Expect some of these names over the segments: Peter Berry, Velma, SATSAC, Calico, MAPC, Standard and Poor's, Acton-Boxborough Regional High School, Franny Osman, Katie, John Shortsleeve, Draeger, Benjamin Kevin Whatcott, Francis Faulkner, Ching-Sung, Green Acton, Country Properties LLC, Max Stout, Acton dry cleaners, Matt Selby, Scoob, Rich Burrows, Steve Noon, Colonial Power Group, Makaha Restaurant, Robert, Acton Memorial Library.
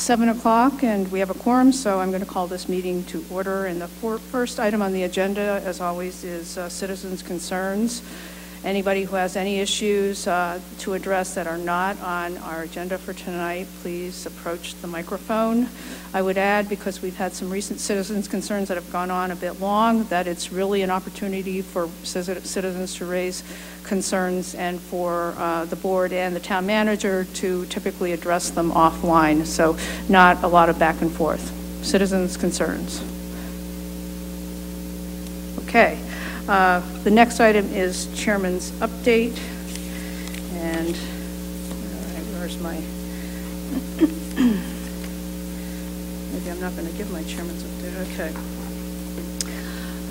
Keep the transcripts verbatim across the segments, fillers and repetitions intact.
seven o'clock, and we have a quorum, so I'm going to call this meeting to order. And the first item on the agenda, as always, is uh, citizens' concerns. Anybody who has any issues uh, to address that are not on our agenda for tonight, please approach the microphone. I would add, because we've had some recent citizens' concerns that have gone on a bit long, that it's really an opportunity for citizens to raise concerns and for uh, the board and the town manager to typically address them offline, so not a lot of back and forth. Citizens' concerns. Okay, uh, the next item is chairman's update, and all right, where's my maybe I'm not going to give my chairman's update. Okay.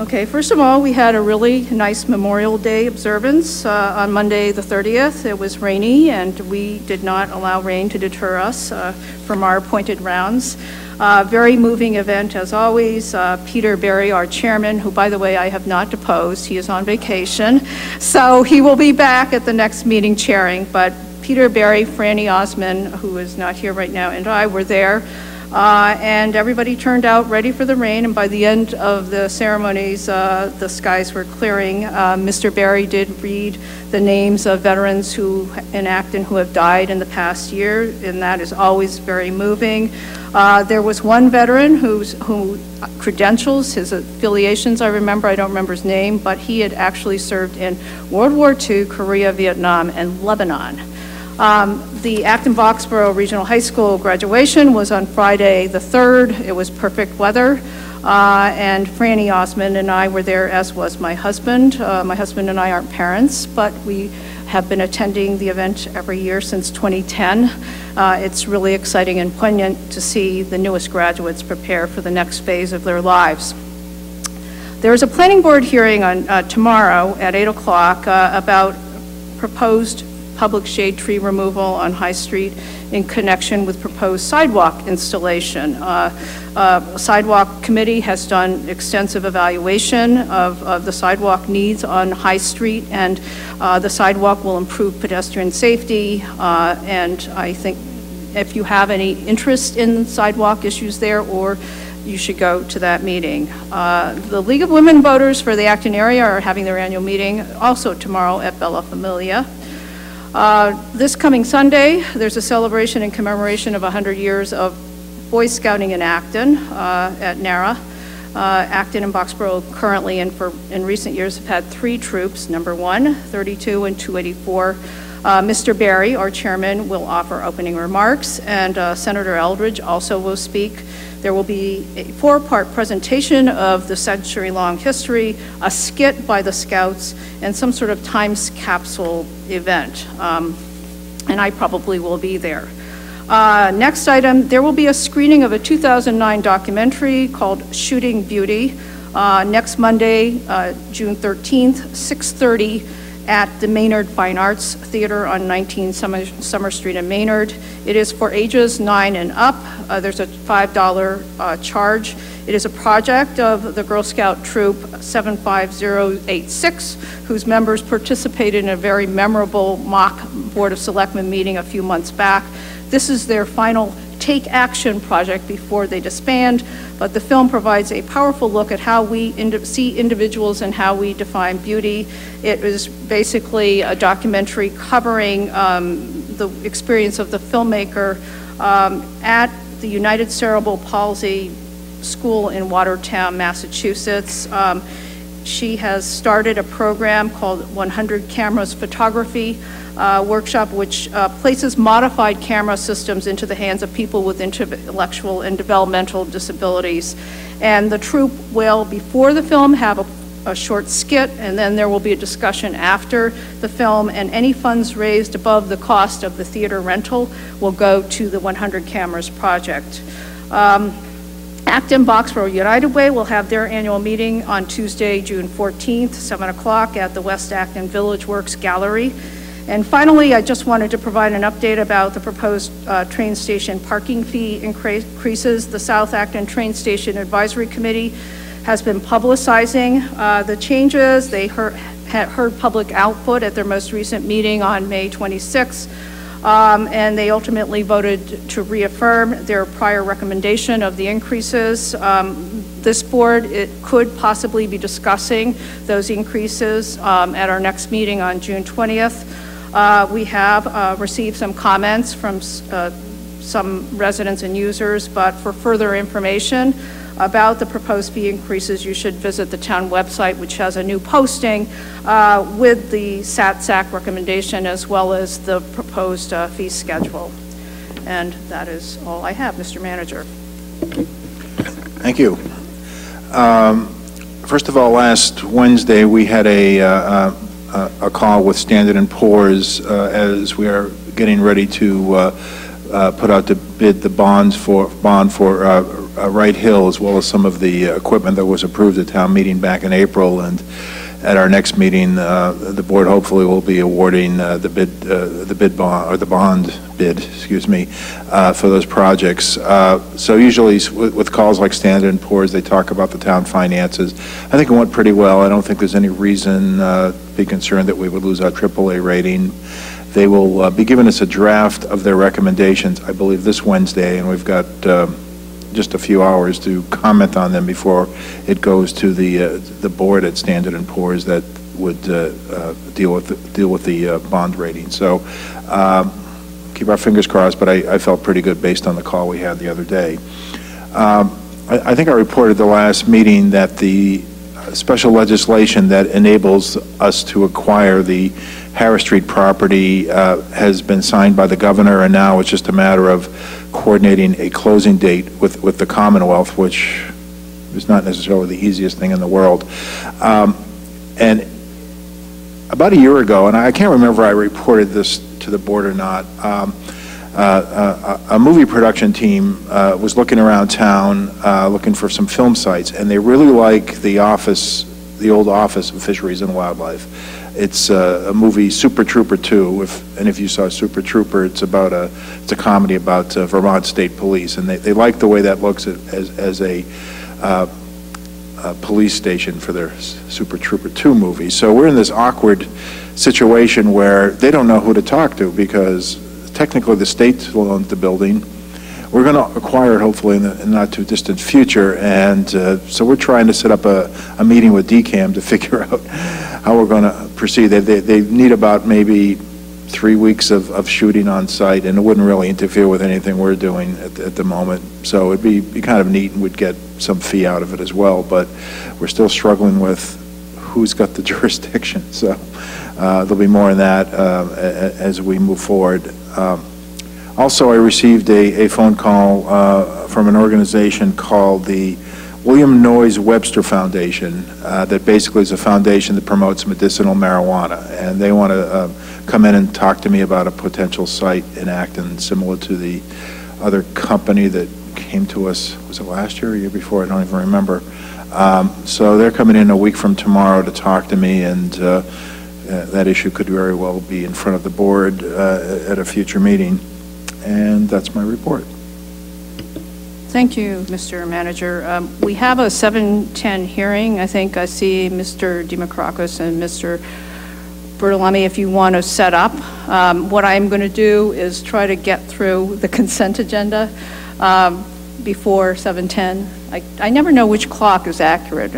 Okay, first of all, we had a really nice Memorial Day observance uh, on Monday the thirtieth. It was rainy, and we did not allow rain to deter us uh, from our appointed rounds. Uh, very moving event, as always. Uh, Peter Berry, our chairman, who, by the way, I have not deposed. He is on vacation, so he will be back at the next meeting chairing. But Peter Berry, Franny Osman, who is not here right now, and I were there. Uh, and everybody turned out ready for the rain, and by the end of the ceremonies, uh, the skies were clearing. Uh, Mister Berry did read the names of veterans who in Acton who have died in the past year, and that is always very moving. Uh, there was one veteran whose who credentials, his affiliations, I remember, I don't remember his name, but he had actually served in World War Two, Korea, Vietnam, and Lebanon. Um, the Acton-Boxborough Regional High School graduation was on Friday the third. It was perfect weather, uh, and Franny Osman and I were there, as was my husband. Uh, my husband and I aren't parents, but we have been attending the event every year since twenty ten. Uh, it's really exciting and poignant to see the newest graduates prepare for the next phase of their lives. There is a planning board hearing on uh, tomorrow at eight o'clock uh, about proposed public shade tree removal on High Street in connection with proposed sidewalk installation. Uh, uh, sidewalk committee has done extensive evaluation of, of the sidewalk needs on High Street, and uh, the sidewalk will improve pedestrian safety, uh, and I think if you have any interest in sidewalk issues there, or you should go to that meeting. Uh, the League of Women Voters for the Acton area are having their annual meeting also tomorrow at Bella Familia. Uh, this coming Sunday, there's a celebration and commemoration of one hundred years of Boy Scouting in Acton uh, at NARA. Uh, Acton and Boxborough currently and for in recent years have had three troops, number one, thirty-two, and two eighty-four. Uh, Mister Berry, our chairman, will offer opening remarks, and uh, Senator Eldridge also will speak. There will be a four-part presentation of the century-long history, a skit by the Scouts, and some sort of time capsule event. Um, and I probably will be there. Uh, next item, there will be a screening of a two thousand nine documentary called Shooting Beauty uh, next Monday, uh, June thirteenth, six thirty. At the Maynard Fine Arts Theater on nineteen Summer Street in Maynard. It is for ages nine and up. Uh, there's a five dollar uh, charge. It is a project of the Girl Scout Troop seven five zero eight six, whose members participated in a very memorable mock Board of Selectmen meeting a few months back. This is their final take action project before they disband, but the film provides a powerful look at how we ind see individuals and how we define beauty. It is basically a documentary covering um, the experience of the filmmaker um, at the United Cerebral Palsy School in Watertown, Massachusetts. Um, she has started a program called one hundred Cameras Photography, Uh, workshop which uh, places modified camera systems into the hands of people with intellectual and developmental disabilities. And the troupe will, before the film, have a, a short skit, and then there will be a discussion after the film, and any funds raised above the cost of the theater rental will go to the one hundred Cameras project. Um, Acton-Boxborough United Way will have their annual meeting on Tuesday, June fourteenth, seven o'clock at the West Acton Village Works Gallery. And finally, I just wanted to provide an update about the proposed uh, train station parking fee increases. The South Acton Train Station Advisory Committee has been publicizing uh, the changes. They heard, had heard public output at their most recent meeting on May twenty-sixth. um, and they ultimately voted to reaffirm their prior recommendation of the increases. Um, this board, it could possibly be discussing those increases um, at our next meeting on June twentieth. Uh, we have uh, received some comments from uh, some residents and users, but for further information about the proposed fee increases, you should visit the town website, which has a new posting uh, with the SATSAC recommendation as well as the proposed uh, fee schedule. And that is all I have, Mister Manager. Thank you. Um, first of all, last Wednesday we had a, uh, a, a call with Standard and Poor's uh, as we are getting ready to uh, Uh, put out to bid the bonds for bond for uh, uh, Wright Hill, as well as some of the equipment that was approved at town meeting back in April. And at our next meeting, uh, the board hopefully will be awarding uh, the bid, uh, the bid bond or the bond bid, excuse me, uh, for those projects. Uh, so usually, with, with calls like Standard and Poor's, they talk about the town finances. I think it went pretty well. I don't think there's any reason uh, to be concerned that we would lose our triple A rating. They will uh, be giving us a draft of their recommendations, I believe, this Wednesday, and we've got uh, just a few hours to comment on them before it goes to the uh, the board at Standard and Poor's that would uh, uh, deal with the, deal with the uh, bond rating. So um, keep our fingers crossed. But I, I felt pretty good based on the call we had the other day. Um, I, I think I reported the last meeting that the special legislation that enables us to acquire the Harris Street property uh, has been signed by the governor, and now it's just a matter of coordinating a closing date with, with the Commonwealth, which is not necessarily the easiest thing in the world. Um, and about a year ago, and I can't remember I reported this to the board or not, um, Uh, a, a movie production team uh, was looking around town uh, looking for some film sites, and they really like the office, the old Office of Fisheries and Wildlife. It's uh, a movie, Super Trooper two, if and if you saw Super Trooper, it's about a it's a comedy about uh, Vermont State Police, and they, they like the way that looks as, as a uh, Uh, police station for their Super Trooper two movie. So we're in this awkward situation where they don't know who to talk to, because technically the state owns the building. We're going to acquire it hopefully in the in not too distant future, and uh, so we're trying to set up a, a meeting with D CAM to figure out how we're going to proceed. They, they, they need about maybe three weeks of, of shooting on site, and it wouldn't really interfere with anything we're doing at the, at the moment. So it'd be, be kind of neat, and we'd get some fee out of it as well, but we're still struggling with who's got the jurisdiction. So uh, there'll be more on that uh, as we move forward. Um, also, I received a, a phone call uh, from an organization called the William Noyes Webster Foundation uh, that basically is a foundation that promotes medicinal marijuana, and they want to uh, come in and talk to me about a potential site in Acton similar to the other company that came to us, was it last year or year before? I don't even remember. Um, so they're coming in a week from tomorrow to talk to me, and uh, uh, that issue could very well be in front of the board uh, at a future meeting. And that's my report. Thank you, Mister Manager. Um, we have a seven ten hearing. I think I see Mister Demacracos and Mister Bertolami, if you want to set up. Um, what I'm going to do is try to get through the consent agenda um, before seven ten. I, I never know which clock is accurate.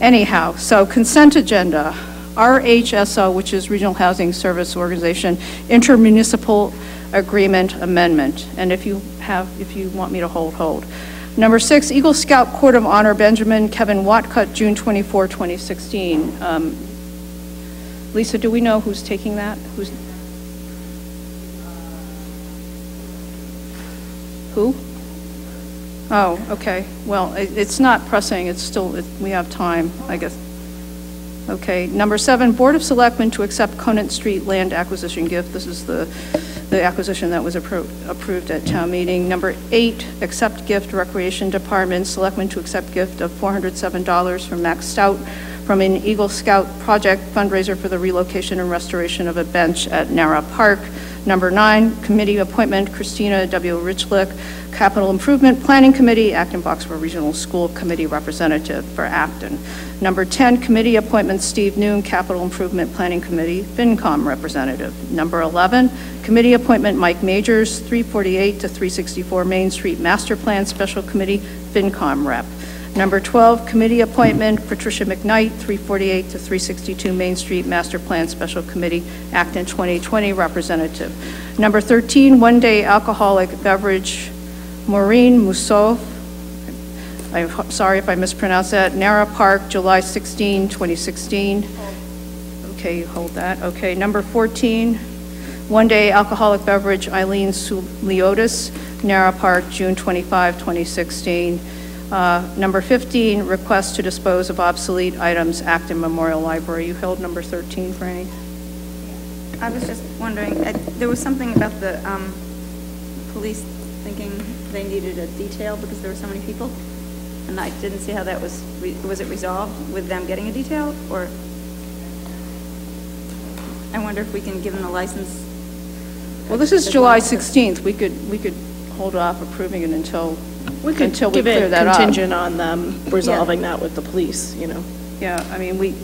Anyhow, so consent agenda. R H S O, which is Regional Housing Service Organization, Intermunicipal Agreement Amendment. And if you have, if you want me to hold, hold. Number six, Eagle Scout Court of Honor, Benjamin Kevin Whatcott, June twenty-fourth, twenty sixteen. Um, Lisa, do we know who's taking that? Who's? Who? Oh, okay. Well, it, it's not pressing. It's still, it, we have time, I guess. Okay. Number seven, Board of Selectmen to accept Conant Street land acquisition gift. This is the, the acquisition that was appro approved at town meeting. Number eight, accept gift, Recreation Department, Selectmen to accept gift of four hundred seven dollars from Max Stout from an Eagle Scout project fundraiser for the relocation and restoration of a bench at NARA Park. Number nine, committee appointment, Kristina W. Rychlik, Capital Improvement Planning Committee, Acton-Boxborough Regional School Committee Representative for Acton. Number ten, committee appointment, Steve Noon, Capital Improvement Planning Committee, FinCom Representative. Number eleven, committee appointment, Mike Majors, three forty-eight to three sixty-four Main Street Master Plan Special Committee, FinCom Rep. Number twelve, committee appointment, Patricia McKnight, three forty-eight to three sixty-two Main Street Master Plan Special Committee, Acton twenty twenty Representative. Number thirteen, one-day alcoholic beverage, Maureen Mousseau, I'm sorry if I mispronounced that, NARA Park, July sixteenth, twenty sixteen. Okay, you hold that. Okay, number fourteen, one-day alcoholic beverage, Eileen Suliotis, NARA Park, June twenty-fifth, twenty sixteen. Uh, number fifteen, request to dispose of obsolete items, Acton Memorial Library. You held number thirteen, Franny? I was just wondering, I, there was something about the um, police thinking they needed a detail because there were so many people, and I didn't see how that was, re was it resolved with them getting a detail, or? I wonder if we can give them a license. Well, this is July sixteenth. We could, we could hold off approving it until We could Until give we clear it that contingent up. on them resolving yeah. that with the police, you know. Yeah, I mean, we,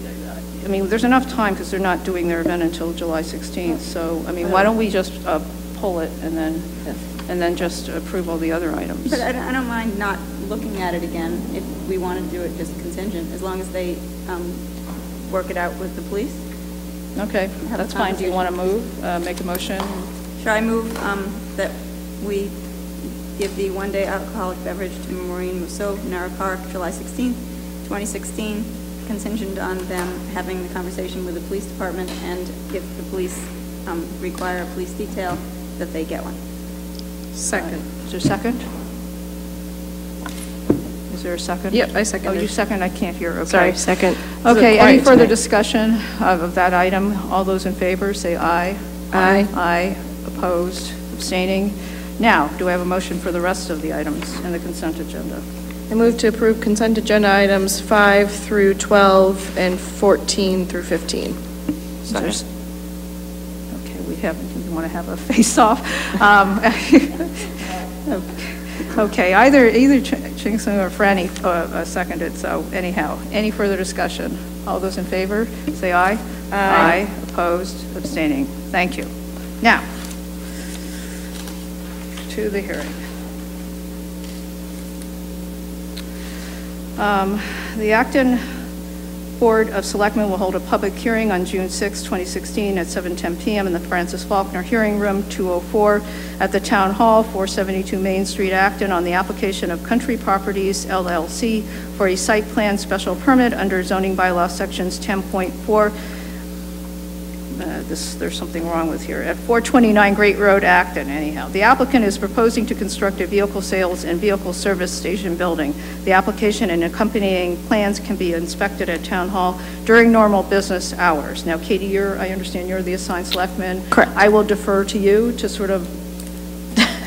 I mean, there's enough time because they're not doing their event until July sixteenth. So, I mean, why don't we just uh, pull it and then, yeah. and then just approve all the other items? But I don't, I don't mind not looking at it again if we want to do it just contingent, as long as they um, work it out with the police. Okay, that's fine. Do you want to move? Uh, make a motion? Should I move um, that we give the one-day alcoholic beverage to Maureen Mousseau, NARA Park, July sixteenth, twenty sixteen, contingent on them having the conversation with the police department, and if the police um, require a police detail, that they get one. Second. Uh, is there a second? Is there a second? Yeah, I second. Oh, you second? I can't hear. Okay. Sorry, second. Okay, any further tonight. discussion of, of that item? All those in favor, say aye. Aye. Aye. Opposed? Abstaining? Now, do I have a motion for the rest of the items in the consent agenda? I move to approve consent agenda items five through twelve and fourteen through fifteen. Second. Okay, we have, we want to have a face-off. Um, okay, either either Ching-Sung or Franny uh, uh, seconded, so anyhow, any further discussion? All those in favor, say aye. Aye. Aye. Aye. Opposed, abstaining. Thank you. Now, to the hearing. Um, the Acton Board of Selectmen will hold a public hearing on June sixth, twenty sixteen at seven ten p m in the Francis Faulkner Hearing Room two oh four at the Town Hall, four seventy-two Main Street, Acton, on the application of Country Properties, L L C for a site plan special permit under zoning bylaw sections ten point four. Uh, this, there's something wrong with here, at four twenty-nine Great Road, Acton, anyhow. The applicant is proposing to construct a vehicle sales and vehicle service station building. The application and accompanying plans can be inspected at Town Hall during normal business hours. Now, Katie, you're, I understand you're the assigned selectman. Correct. I will defer to you to sort of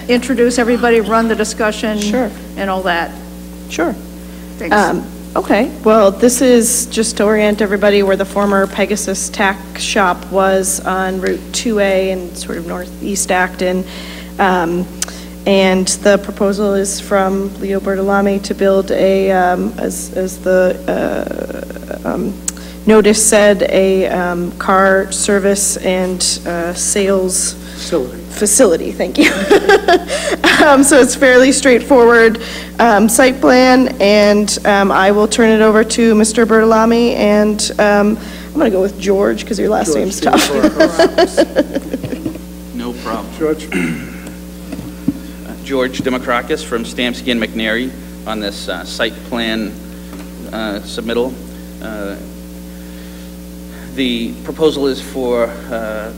introduce everybody, run the discussion, sure. and all that. Sure. Thanks. Um, Okay, well, this is just to orient everybody where the former Pegasus Tack Shop was on Route two A in sort of northeast Acton. Um, and the proposal is from Leo Bertolami to build a, um, as, as the uh, um, notice said, a um, car service and uh, sales facility. Facility, thank you. um, so it's fairly straightforward um, site plan, and um, I will turn it over to Mister Bertolami, and um, I'm going to go with George because your last George name's tough. No problem. George. Uh, George Demokrakis from Stamsky and McNary on this uh, site plan uh, submittal. Uh, the proposal is for, uh,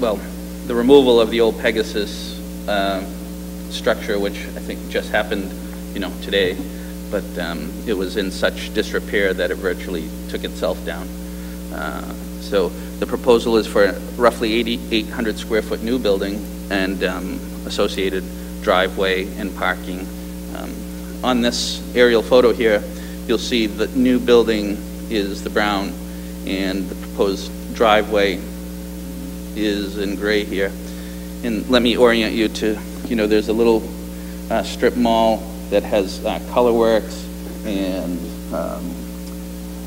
well, the removal of the old Pegasus uh, structure, which I think just happened, you know, today, but um, it was in such disrepair that it virtually took itself down. Uh, so the proposal is for roughly eighty-eight hundred square foot new building and um, associated driveway and parking. Um, on this aerial photo here, you'll see the new building is the brown, and the proposed driveway is in gray here. And let me orient you to, you know, there's a little uh, strip mall that has uh, Colorworks and um,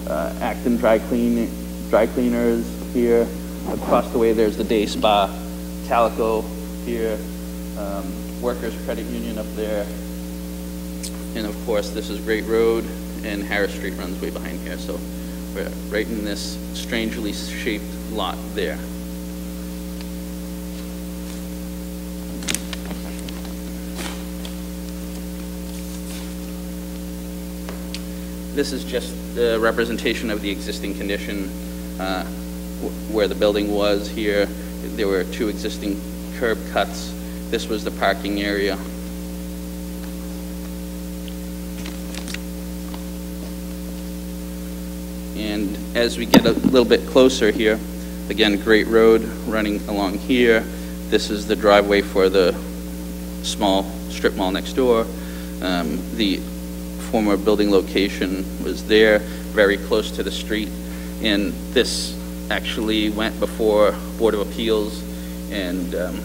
uh, Acton dry, clean, dry Cleaners here. Across the way there's the Day Spa, Calico here, um, Workers Credit Union up there. And of course this is Great Road, and Harris Street runs way behind here. So we're right in this strangely shaped lot there. This is just the representation of the existing condition uh, where the building was here. There were two existing curb cuts. This was the parking area. And as we get a little bit closer here, again, Great Road running along here. This is the driveway for the small strip mall next door. Um, the former building location was there, very close to the street. And this actually went before Board of Appeals and um,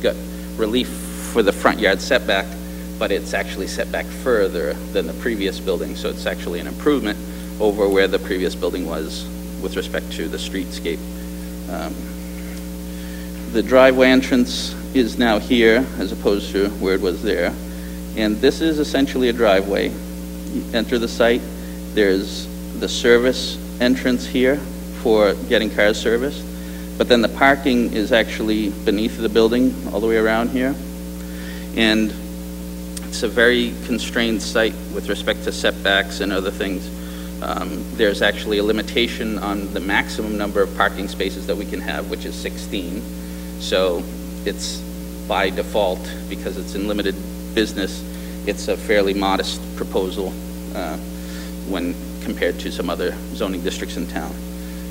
got relief for the front yard setback, but it's actually set back further than the previous building, so it's actually an improvement over where the previous building was with respect to the streetscape. Um, the driveway entrance is now here as opposed to where it was there. And this is essentially a driveway. You enter the site, there's the service entrance here for getting cars serviced, but then the parking is actually beneath the building all the way around here. And it's a very constrained site with respect to setbacks and other things. Um, there's actually a limitation on the maximum number of parking spaces that we can have, which is sixteen. So it's by default, because it's in limited business, it's a fairly modest proposal uh, when compared to some other zoning districts in town.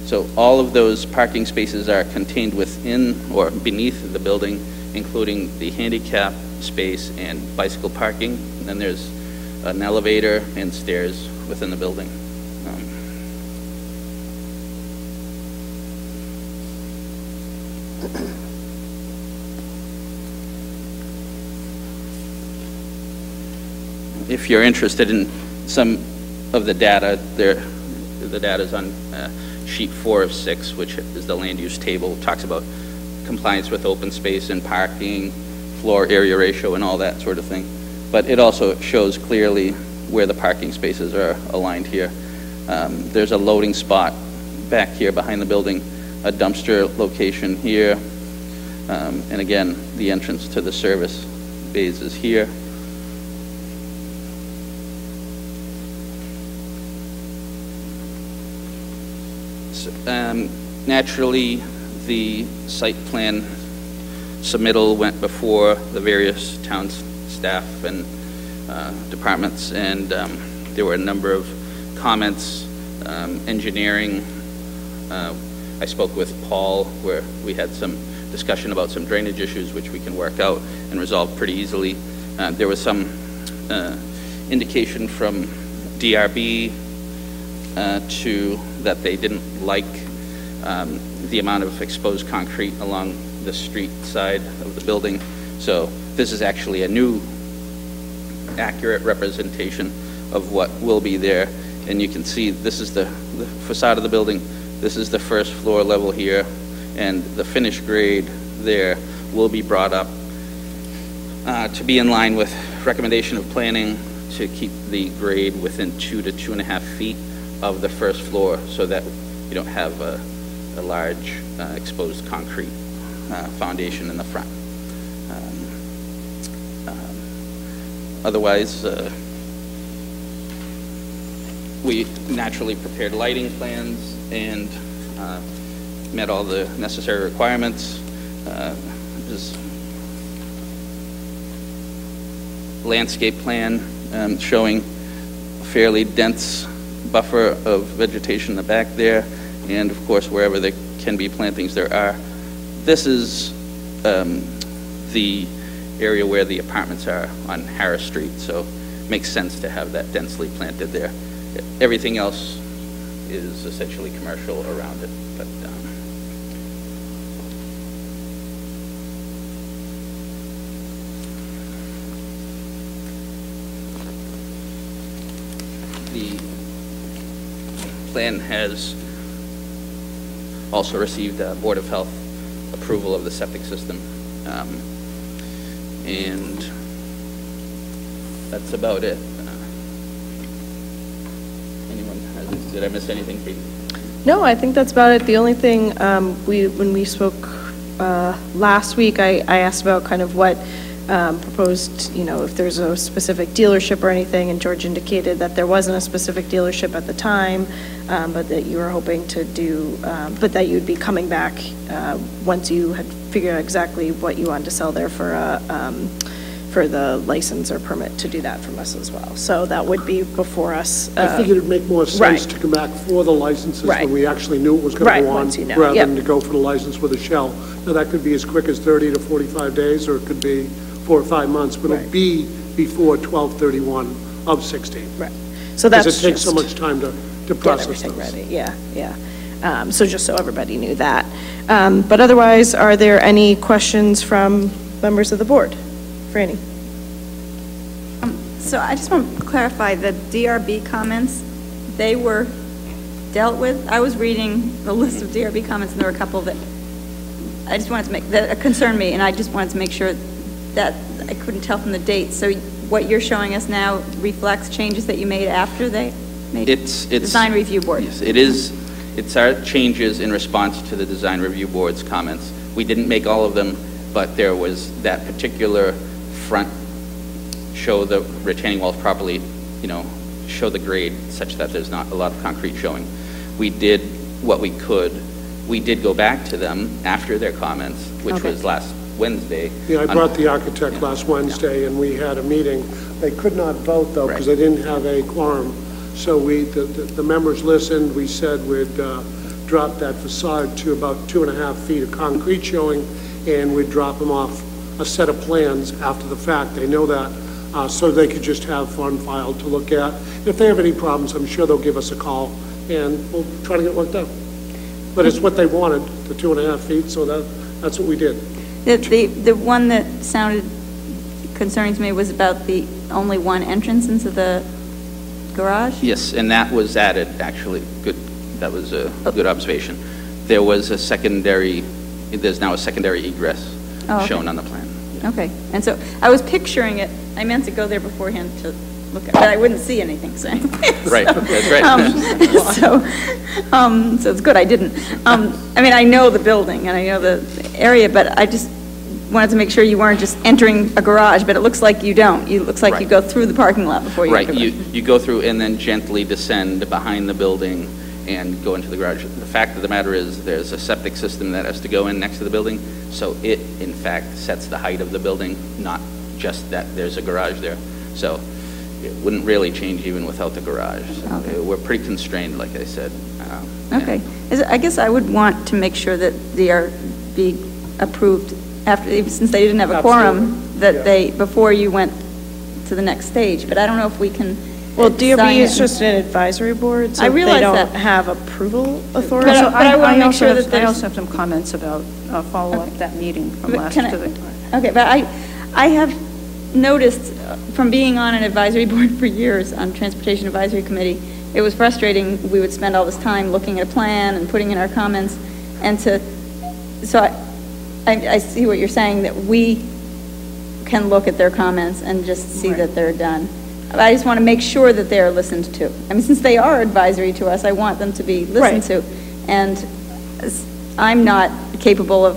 So all of those parking spaces are contained within or beneath the building, including the handicap space and bicycle parking. And then there's an elevator and stairs within the building. If you're interested in some of the data, there, the data is on uh, sheet four of six, which is the land use table. It talks about compliance with open space and parking, floor area ratio, and all that sort of thing. But it also shows clearly where the parking spaces are aligned here. Um, there's a loading spot back here behind the building, a dumpster location here, um, and again, the entrance to the service bays is here. Um, naturally, the site plan submittal went before the various town staff and uh, departments, and um, there were a number of comments. Um, engineering, uh, I spoke with Paul, where we had some discussion about some drainage issues which we can work out and resolve pretty easily. Uh, there was some uh, indication from D R B Uh, to that they didn't like um, the amount of exposed concrete along the street side of the building. So this is actually a new accurate representation of what will be there. And you can see this is the, the facade of the building. This is the first floor level here, and the finished grade there will be brought up uh, to be in line with recommendation of planning to keep the grade within two to two and a half feet of the first floor, so that you don't have a, a large uh, exposed concrete uh, foundation in the front. Um, um, otherwise, uh, we naturally prepared lighting plans and uh, met all the necessary requirements. Uh, this landscape plan um, showing fairly dense buffer of vegetation in the back there, and of course wherever there can be plantings there are. This is um, the area where the apartments are on Harris Street, so it makes sense to have that densely planted there. Everything else is essentially commercial around it. But um, the plan has also received uh, Board of Health approval of the septic system, um, and that's about it. Did I miss anything, Katie? No, I think that's about it. The only thing um, we, when we spoke uh, last week, I, I asked about kind of what um, proposed, you know, if there's a specific dealership or anything, and George indicated that there wasn't a specific dealership at the time, um, but that you were hoping to do, um, but that you'd be coming back uh, once you had figured out exactly what you wanted to sell there for a, um, for the license or permit to do that from us as well. So that would be before us. Uh, I figured it would make more sense right. to come back for the licenses right. when we actually knew it was going right. to go on, you know. rather yep. than to go for the license with a shell. Now that could be as quick as thirty to forty-five days, or it could be four or five months, but right. it'll be before twelve thirty-one of sixteen. Right. So that's because it takes so much time to, to process everything those. Ready. Yeah, yeah. Um, so just so everybody knew that. Um, but otherwise, are there any questions from members of the board? Franny. Um, so I just want to clarify the D R B comments. They were dealt with. I was reading the list of D R B comments, and there were a couple that I just wanted to make that concerned me, and I just wanted to make sure that I couldn't tell from the date. So what you're showing us now reflects changes that you made after they made it's, it's, design review board. Yes, it is. It's our changes in response to the design review board's comments. We didn't make all of them, but there was that particular. Front show the retaining walls properly, you know, show the grade such that there's not a lot of concrete showing. We did what we could. We did go back to them after their comments, which okay. was last Wednesday. Yeah, I brought the architect yeah. last Wednesday yeah. and we had a meeting. They could not vote though because right. they didn't have a quorum. So we, the, the, the members listened. We said we'd uh, drop that facade to about two and a half feet of concrete showing, and we'd drop them off a set of plans after the fact. They know that, uh, so they could just have fun file to look at. If they have any problems, I'm sure they'll give us a call, and we'll try to get it worked out. But it's what they wanted, the two and a half feet, so that that's what we did. The, the, the one that sounded concerning to me was about the only one entrance into the garage? Yes, and that was added, actually. Good, that was a good observation. There was a secondary, there's now a secondary egress Oh, okay. shown on the plan. Yeah. Okay, and so I was picturing it. I meant to go there beforehand to look at it, but I wouldn't see anything. So right, so, that's right. Um, so, um, so it's good I didn't. Um, I mean, I know the building and I know the area, but I just wanted to make sure you weren't just entering a garage, but it looks like you don't. It looks like right. you go through the parking lot before you right. enter. You, you go through and then gently descend behind the building and go into the garage. The fact of the matter is there's a septic system that has to go in next to the building, so it in fact sets the height of the building, not just that there's a garage there. So it wouldn't really change even without the garage. So okay. We're pretty constrained, like I said. Um, okay. Is it, I guess I would want to make sure that they are be approved after, since they didn't have a Absolutely. quorum, that yeah. they before you went to the next stage. But I don't know if we can. Well, D R B is just an advisory board, so I realize they don't that. have approval authority. But, so but I, I, I, I, also sure have, that I also have some comments about uh, follow-up okay. that meeting from but last week. Okay, but I, I have noticed uh, from being on an advisory board for years on Transportation Advisory Committee, it was frustrating. We would spend all this time looking at a plan and putting in our comments, and to, so I, I, I see what you're saying, that we can look at their comments and just see right. that they're done. I just want to make sure that they are listened to. I mean, since they are advisory to us, I want them to be listened right. to. And I'm not capable of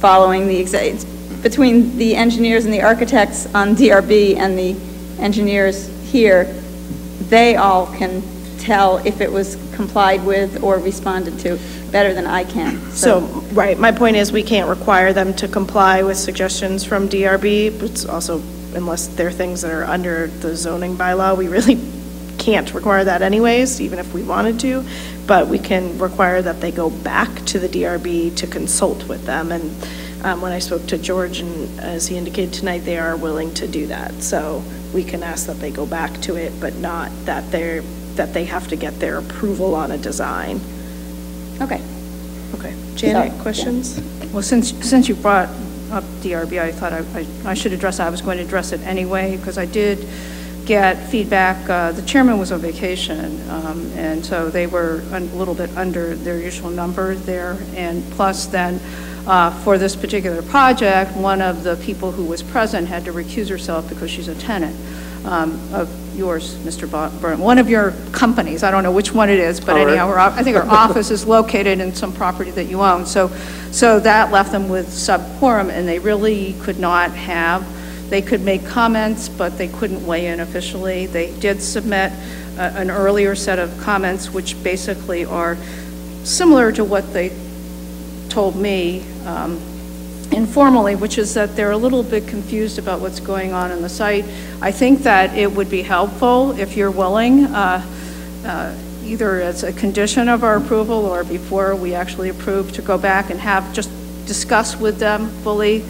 following the exact, between the engineers and the architects on D R B and the engineers here, they all can tell if it was complied with or responded to better than I can. So, so right, my point is we can't require them to comply with suggestions from D R B, but it's also unless there are things that are under the zoning bylaw, we really can't require that anyways, even if we wanted to, but we can require that they go back to the D R B to consult with them. And um, when I spoke to George, and as he indicated tonight, they are willing to do that. So we can ask that they go back to it, but not that they're that they have to get their approval on a design. Okay. Okay. Janet, Sorry. questions? Yeah. Well, since since you brought up D R B, I thought I, I, I should address it. I was going to address it anyway because I did get feedback. Uh, the chairman was on vacation, um, and so they were a little bit under their usual number there. And plus then, Uh, for this particular project, one of the people who was present had to recuse herself because she's a tenant um, of yours, Mister Burton, one of your companies. I don't know which one it is, but All anyhow, right. I think our office is located in some property that you own. So, so that left them with sub-quorum, and they really could not have. They could make comments, but they couldn't weigh in officially. They did submit uh, an earlier set of comments, which basically are similar to what they told me um, informally, which is that they're a little bit confused about what's going on in the site. I think that it would be helpful if you're willing, uh, uh, either as a condition of our approval or before we actually approve, to go back and have just discuss with them fully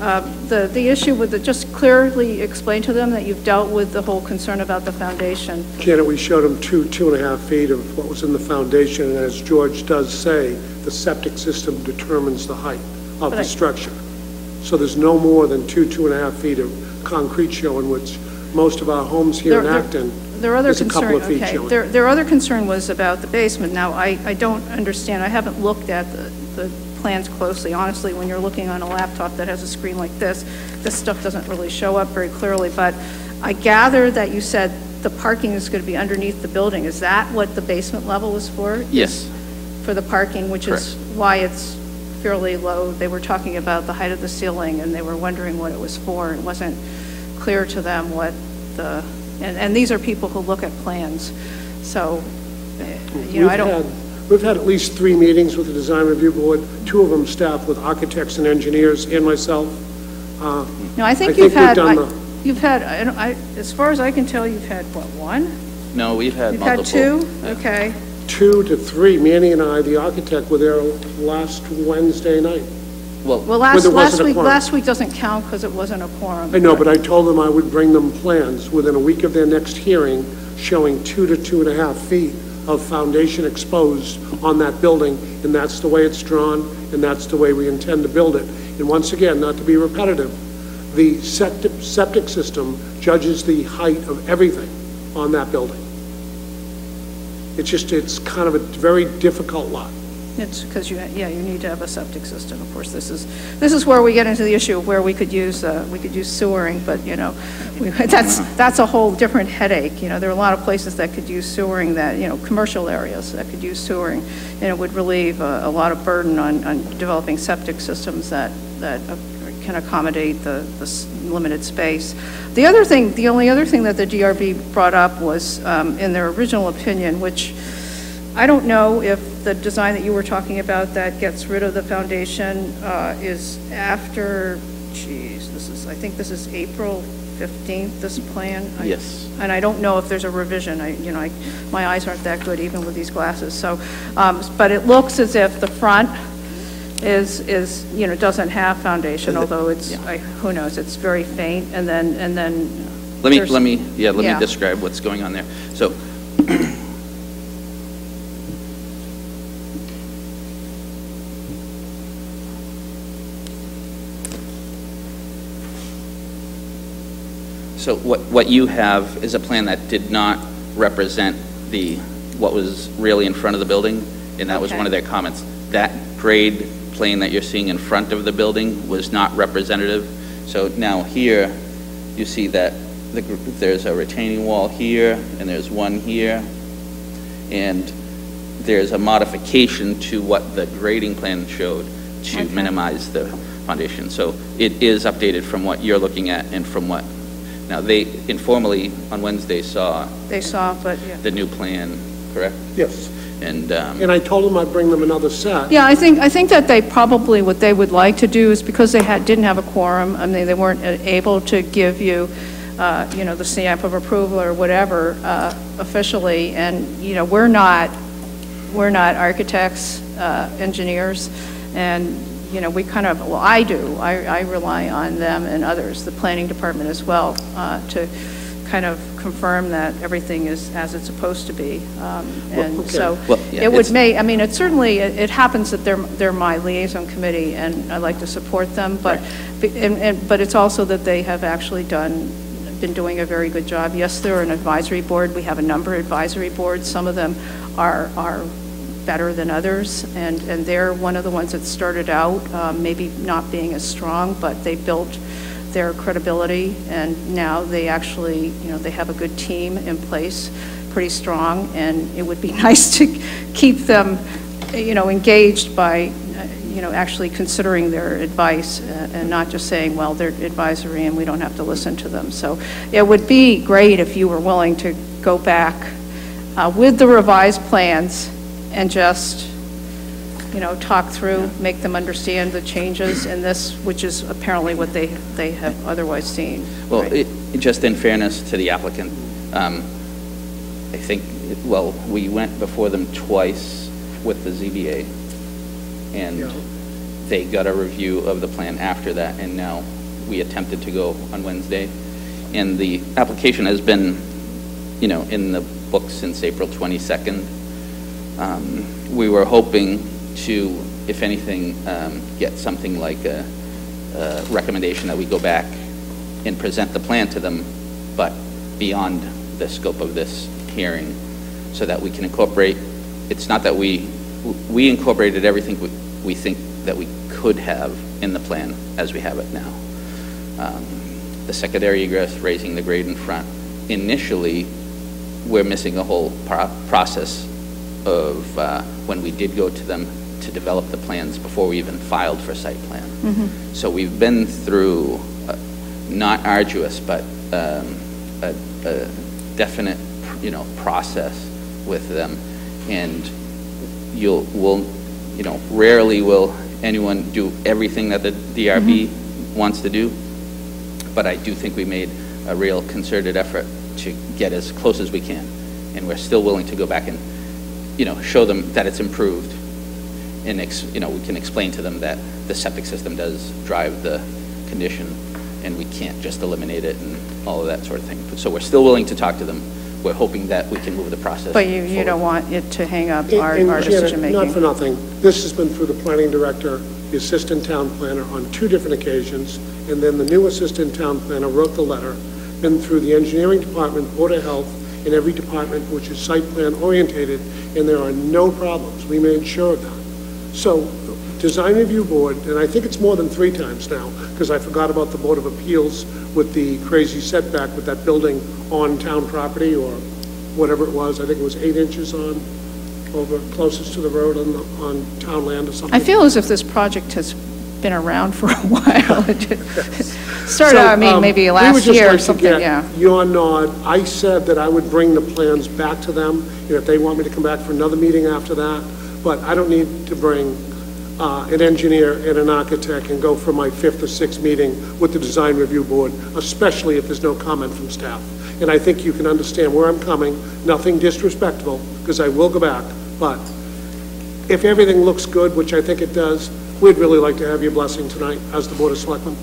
uh, the, the issue with it, just clearly explain to them that you've dealt with the whole concern about the foundation. Janet, we showed them two, two and a half feet of what was in the foundation, and as George does say, the septic system determines the height of the structure. So there's no more than two, two and a half feet of concrete showing, which most of our homes here in Acton, there's a couple of feet showing. Their, their other concern was about the basement. Now, I, I don't understand. I haven't looked at the, the plans closely. Honestly, when you're looking on a laptop that has a screen like this, this stuff doesn't really show up very clearly. But I gather that you said the parking is going to be underneath the building. Is that what the basement level is for? Yes. For the parking, which Correct. is why it's fairly low. They were talking about the height of the ceiling, and they were wondering what it was for. It wasn't clear to them what the, and, and these are people who look at plans. So, you we've know, I don't. Had, we've had at least three meetings with the design review board, two of them staffed with architects and engineers and myself. Uh, no, I think, I think you've had, I, the, you've had, I, I, as far as I can tell, you've had, what, one? No, we've had you've multiple. You've had two? Yeah. Okay. Two to three. Manny and I, the architect, were there last Wednesday night. Well, well last, last week last week doesn't count because it wasn't a quorum. I know, but I told them I would bring them plans within a week of their next hearing showing two to two and a half feet of foundation exposed on that building, and that's the way it's drawn, and that's the way we intend to build it. And once again, not to be repetitive, the septic, septic system judges the height of everything on that building. It's just, it's kind of a very difficult lot. It's because you, yeah, you need to have a septic system. Of course, this is this is where we get into the issue of where we could use uh, we could use sewering, but you know, we, that's that's a whole different headache. You know, there are a lot of places that could use sewering that you know commercial areas that could use sewering, and it would relieve a, a lot of burden on, on developing septic systems that that. Uh, can accommodate the, the limited space. The other thing, the only other thing that the D R B brought up was um, in their original opinion, which I don't know if the design that you were talking about that gets rid of the foundation uh, is after, geez, this is, I think this is April fifteenth, this plan. I, yes. And I don't know if there's a revision. I, you know, I, my eyes aren't that good even with these glasses. So, um, but it looks as if the front is is you know doesn't have foundation, although it's yeah. I, who knows, it's very faint, and then and then let me let me yeah let yeah. me describe what's going on there. So so what what you have is a plan that did not represent the what was really in front of the building, and that okay. was one of their comments. That grade plane that you're seeing in front of the building was not representative. So now here you see that the, there's a retaining wall here, and there's one here, and there's a modification to what the grading plan showed to okay. minimize the foundation. So it is updated from what you're looking at and from what now they informally on Wednesday saw they saw but yeah. the new plan, correct? Yes. And, um, and I told them I'd bring them another set. Yeah, I think I think that they probably what they would like to do is because they had didn't have a quorum. I mean, they weren't able to give you, uh, you know, the stamp of approval or whatever uh, officially. And you know, we're not we're not architects, uh, engineers, and you know, we kind of well, I do. I, I rely on them and others, the planning department as well, uh, to kind of confirm that everything is as it's supposed to be. Um, and well, okay. so well, yeah, it would make, I mean, it certainly, it, it happens that they're, they're my liaison committee and I like to support them, but, right. and, and, but it's also that they have actually done, been doing a very good job. Yes, they're an advisory board. We have a number of advisory boards. Some of them are, are better than others, and, and they're one of the ones that started out um, maybe not being as strong, but they built their credibility, and now they actually, you know, they have a good team in place, pretty strong, and it would be nice to keep them, you know, engaged by, you know, actually considering their advice and not just saying, well, they're advisory and we don't have to listen to them. So it would be great if you were willing to go back uh, with the revised plans and just, you know, talk through, yeah. make them understand the changes in this, which is apparently what they, they have otherwise seen. Well, right? it, just in fairness to the applicant, um, I think, it, well, we went before them twice with the Z B A, and yeah. they got a review of the plan after that, and now we attempted to go on Wednesday. And the application has been, you know, in the books since April twenty-second. Um, we were hoping to, if anything, um, get something like a, a recommendation that we go back and present the plan to them, but beyond the scope of this hearing, so that we can incorporate. It's not that we we incorporated everything we, we think that we could have in the plan as we have it now. Um, the secondary egress, raising the grade in front. Initially, we're missing a whole pro process of uh, when we did go to them to develop the plans before we even filed for site plan. Mm-hmm. So we've been through a, not arduous, but um, a, a definite, you know, process with them, and you'll, will, you know, rarely will anyone do everything that the D R B mm-hmm. wants to do, but I do think we made a real concerted effort to get as close as we can, and we're still willing to go back and, you know, show them that it's improved, and ex you know, we can explain to them that the septic system does drive the condition, and we can't just eliminate it and all of that sort of thing. But, so we're still willing to talk to them. We're hoping that we can move the process. But you, you don't want it to hang up our, and, our decision making. Janet, not for nothing. This has been through the planning director, the assistant town planner on two different occasions, and then the new assistant town planner wrote the letter. Been through the engineering department, board of health, in every department which is site plan orientated, and there are no problems. We made sure of that. So design review board, and I think it's more than three times now, because I forgot about the board of appeals with the crazy setback with that building on town property or whatever it was. I think it was eight inches on over closest to the road on, the, on town land or something. I feel as if this project has been around for a while. Started, so, I mean, um, maybe last year like or something, yeah. Your nod. I said that I would bring the plans back to them, and if they want me to come back for another meeting after that, but I don't need to bring uh, an engineer and an architect and go for my fifth or sixth meeting with the design review board, especially if there's no comment from staff. And I think you can understand where I'm coming, nothing disrespectful, because I will go back, but if everything looks good, which I think it does, we'd really like to have your blessing tonight as the Board of Selectmen.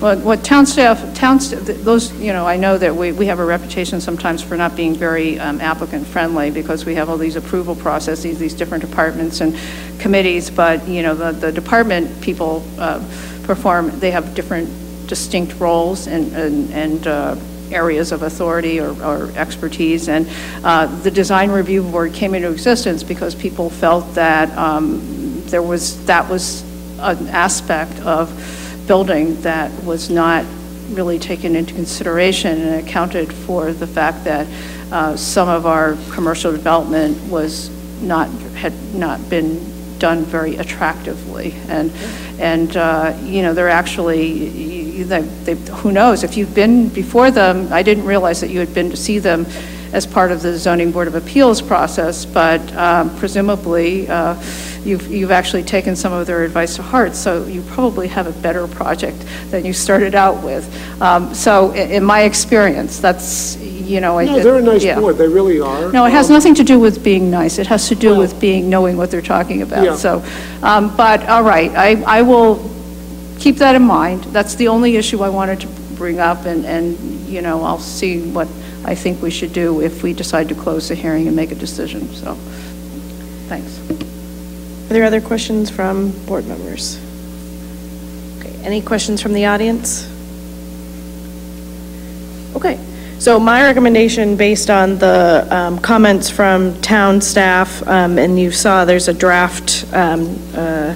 Well, what town staff, town st those, you know, I know that we, we have a reputation sometimes for not being very um, applicant friendly, because we have all these approval processes, these different departments and committees, but, you know, the, the department people uh, perform, they have different distinct roles and, and, and uh, areas of authority or, or expertise, and uh, the design review board came into existence because people felt that um, there was, that was an aspect of building that was not really taken into consideration and accounted for the fact that uh, some of our commercial development was not, had not been done very attractively, and mm-hmm. and uh, you know, they're actually they, they, who knows if you've been before them. I didn't realize that you had been to see them as part of the Zoning Board of Appeals process, but um, presumably uh, you've, you've actually taken some of their advice to heart, so you probably have a better project than you started out with. Um, so in, in my experience, that's, you know. No, I, they're a nice yeah. board, they really are. No, it has um, nothing to do with being nice, it has to do well, with being, knowing what they're talking about. Yeah. So, um, but all right, I, I will keep that in mind. That's the only issue I wanted to bring up, and, and you know, I'll see what I think we should do if we decide to close the hearing and make a decision. So, thanks. Are there other questions from board members? Okay, any questions from the audience? Okay, so my recommendation based on the um, comments from town staff, um, and you saw there's a draft um, uh,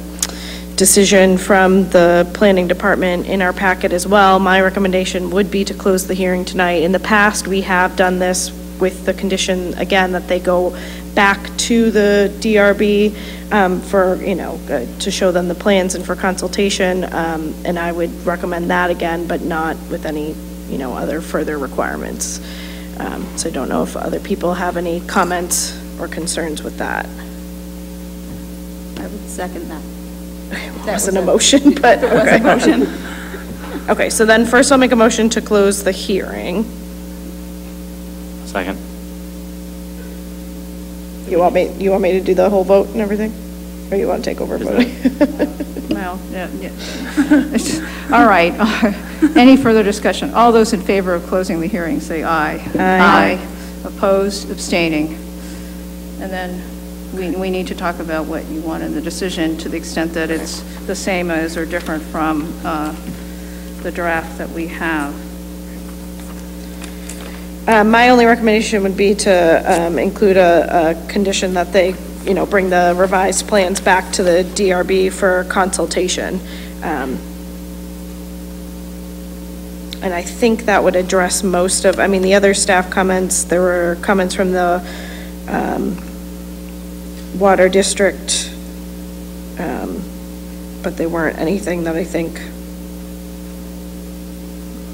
decision from the planning department in our packet as well. My recommendation would be to close the hearing tonight. In the past, we have done this with the condition, again, that they go back to the D R B um, for, you know, uh, to show them the plans and for consultation. Um, and I would recommend that again, but not with any, you know, other further requirements. Um, so I don't know if other people have any comments or concerns with that. I would second that. Okay, well, that wasn't was a motion, but okay. Was a motion. Okay, so then first I'll make a motion to close the hearing. Second. You want me? You want me to do the whole vote and everything, or you want to take over voting? Well, yeah, yeah. All right. Any further discussion? All those in favor of closing the hearing, say aye. Aye. Aye. Opposed? Abstaining. And then. We, we need to talk about what you want in the decision to the extent that it's the same as or different from uh, the draft that we have. Uh, my only recommendation would be to um, include a, a condition that they, you know, bring the revised plans back to the D R B for consultation. Um, and I think that would address most of, I mean, the other staff comments, there were comments from the um, Water District, um, but they weren't anything that I think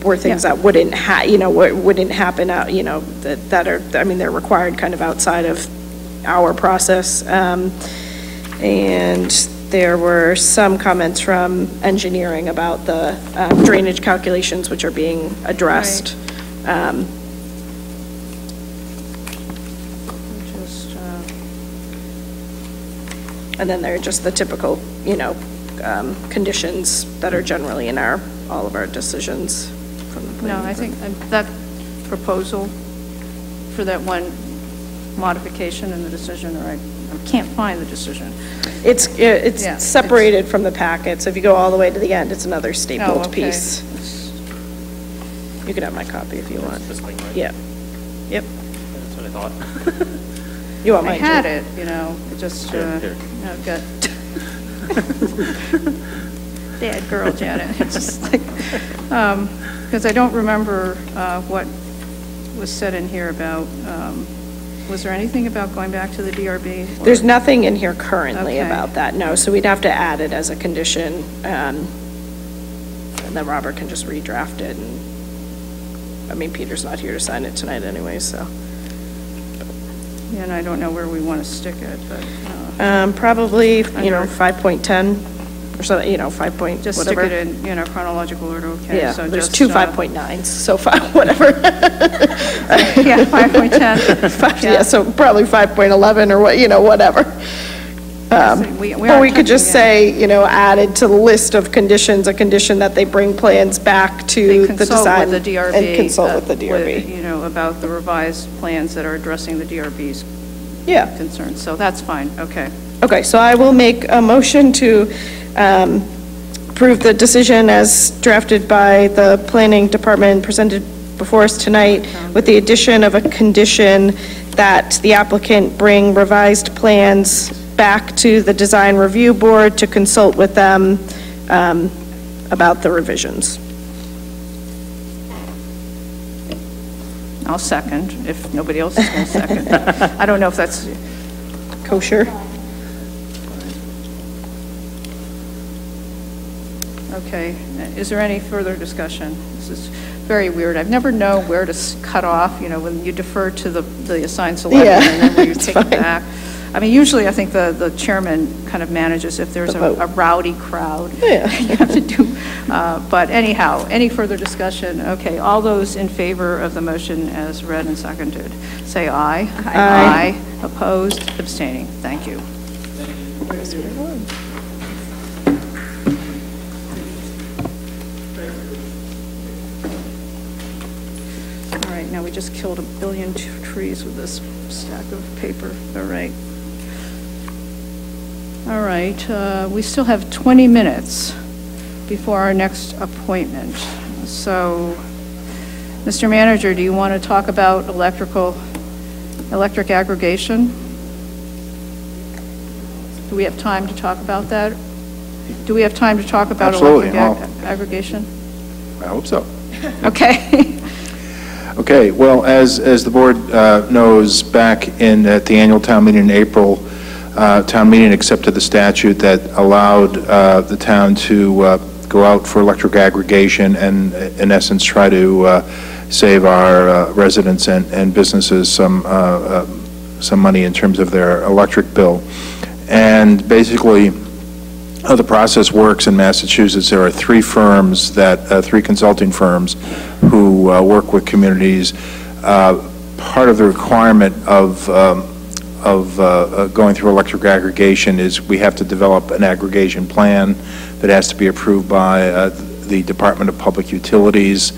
were things yeah. that wouldn't ha you know wouldn't happen out you know that that are I mean they're required kind of outside of our process, um, and there were some comments from engineering about the um, drainage calculations which are being addressed. Right. Um, And then they're just the typical, you know, um, conditions that are generally in our, all of our decisions. From the no, I think that proposal for that one modification in the decision, or I, I can't find the decision. It's it's yeah, separated it's, from the packet, so if you go all the way to the end, it's another stapled oh, okay. piece. You can have my copy if you want. This thing, right? Yeah. Yep. That's what I thought. You want I mine had too. It, you know, it just, uh, I've got, bad girl, Janet, it's just like, because um, I don't remember uh, what was said in here about, um, was there anything about going back to the D R B? Or? There's nothing in here currently okay. about that, no, so we'd have to add it as a condition, um, and then Robert can just redraft it, and, I mean, Peter's not here to sign it tonight anyway, so. And I don't know where we want to stick it, but uh, um, probably under, you know five point ten or so, you know five point just whatever. Stick it in you know chronological order. Okay, yeah. So there's just, two five point nines, uh, so five whatever. Yeah, five point ten. Five, yeah. yeah, so probably five point eleven or what you know whatever. Um, so we, we or we could just say you know added to the list of conditions a condition that they bring plans back to the design with the D R B, and consult uh, with the D R B. With, you know about the revised plans that are addressing the D R B's yeah. concerns. So that's fine. Okay. Okay. So I will make a motion to um, approve the decision as drafted by the planning department presented before us tonight, with the addition of a condition that the applicant bring revised plans back to the design review board to consult with them um, about the revisions. I'll second if nobody else is going to second. I don't know if that's kosher. Okay, is there any further discussion? This is very weird. I've never known where to cut off, you know, when you defer to the, the assigned selectman yeah, and then when you take fine. It back. I mean, usually I think the, the chairman kind of manages if there's the a, a rowdy crowd. Yeah. You have to do, uh, but anyhow, any further discussion? Okay, all those in favor of the motion as read and seconded, say aye. Aye. Aye. Aye. Opposed? Abstaining. Thank you. we just killed a billion t trees with this stack of paper. All right. All right. Uh, we still have twenty minutes before our next appointment. So, Mister Manager, do you want to talk about electrical, electric aggregation? Do we have time to talk about that? Do we have time to talk about Absolutely. electric ag aggregation? I hope so. Okay. Okay, well, as, as the board uh, knows, back in at the annual town meeting in April, uh, town meeting accepted the statute that allowed uh, the town to uh, go out for electric aggregation and, in essence, try to uh, save our uh, residents and, and businesses some, uh, uh, some money in terms of their electric bill. And basically, how the process works in Massachusetts, there are three firms that, uh, three consulting firms who uh, work with communities. Uh, part of the requirement of, um, of uh, going through electric aggregation is we have to develop an aggregation plan that has to be approved by uh, the Department of Public Utilities.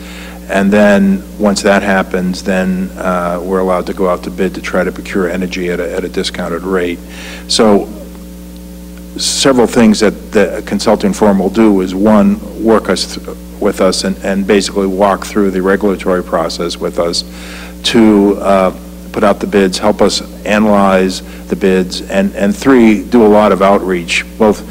And then once that happens, then uh, we're allowed to go out to bid to try to procure energy at a, at a discounted rate. So several things that the consulting firm will do is, one, work us with us and, and basically walk through the regulatory process with us. Two, uh, put out the bids, help us analyze the bids, and, and three, do a lot of outreach, both,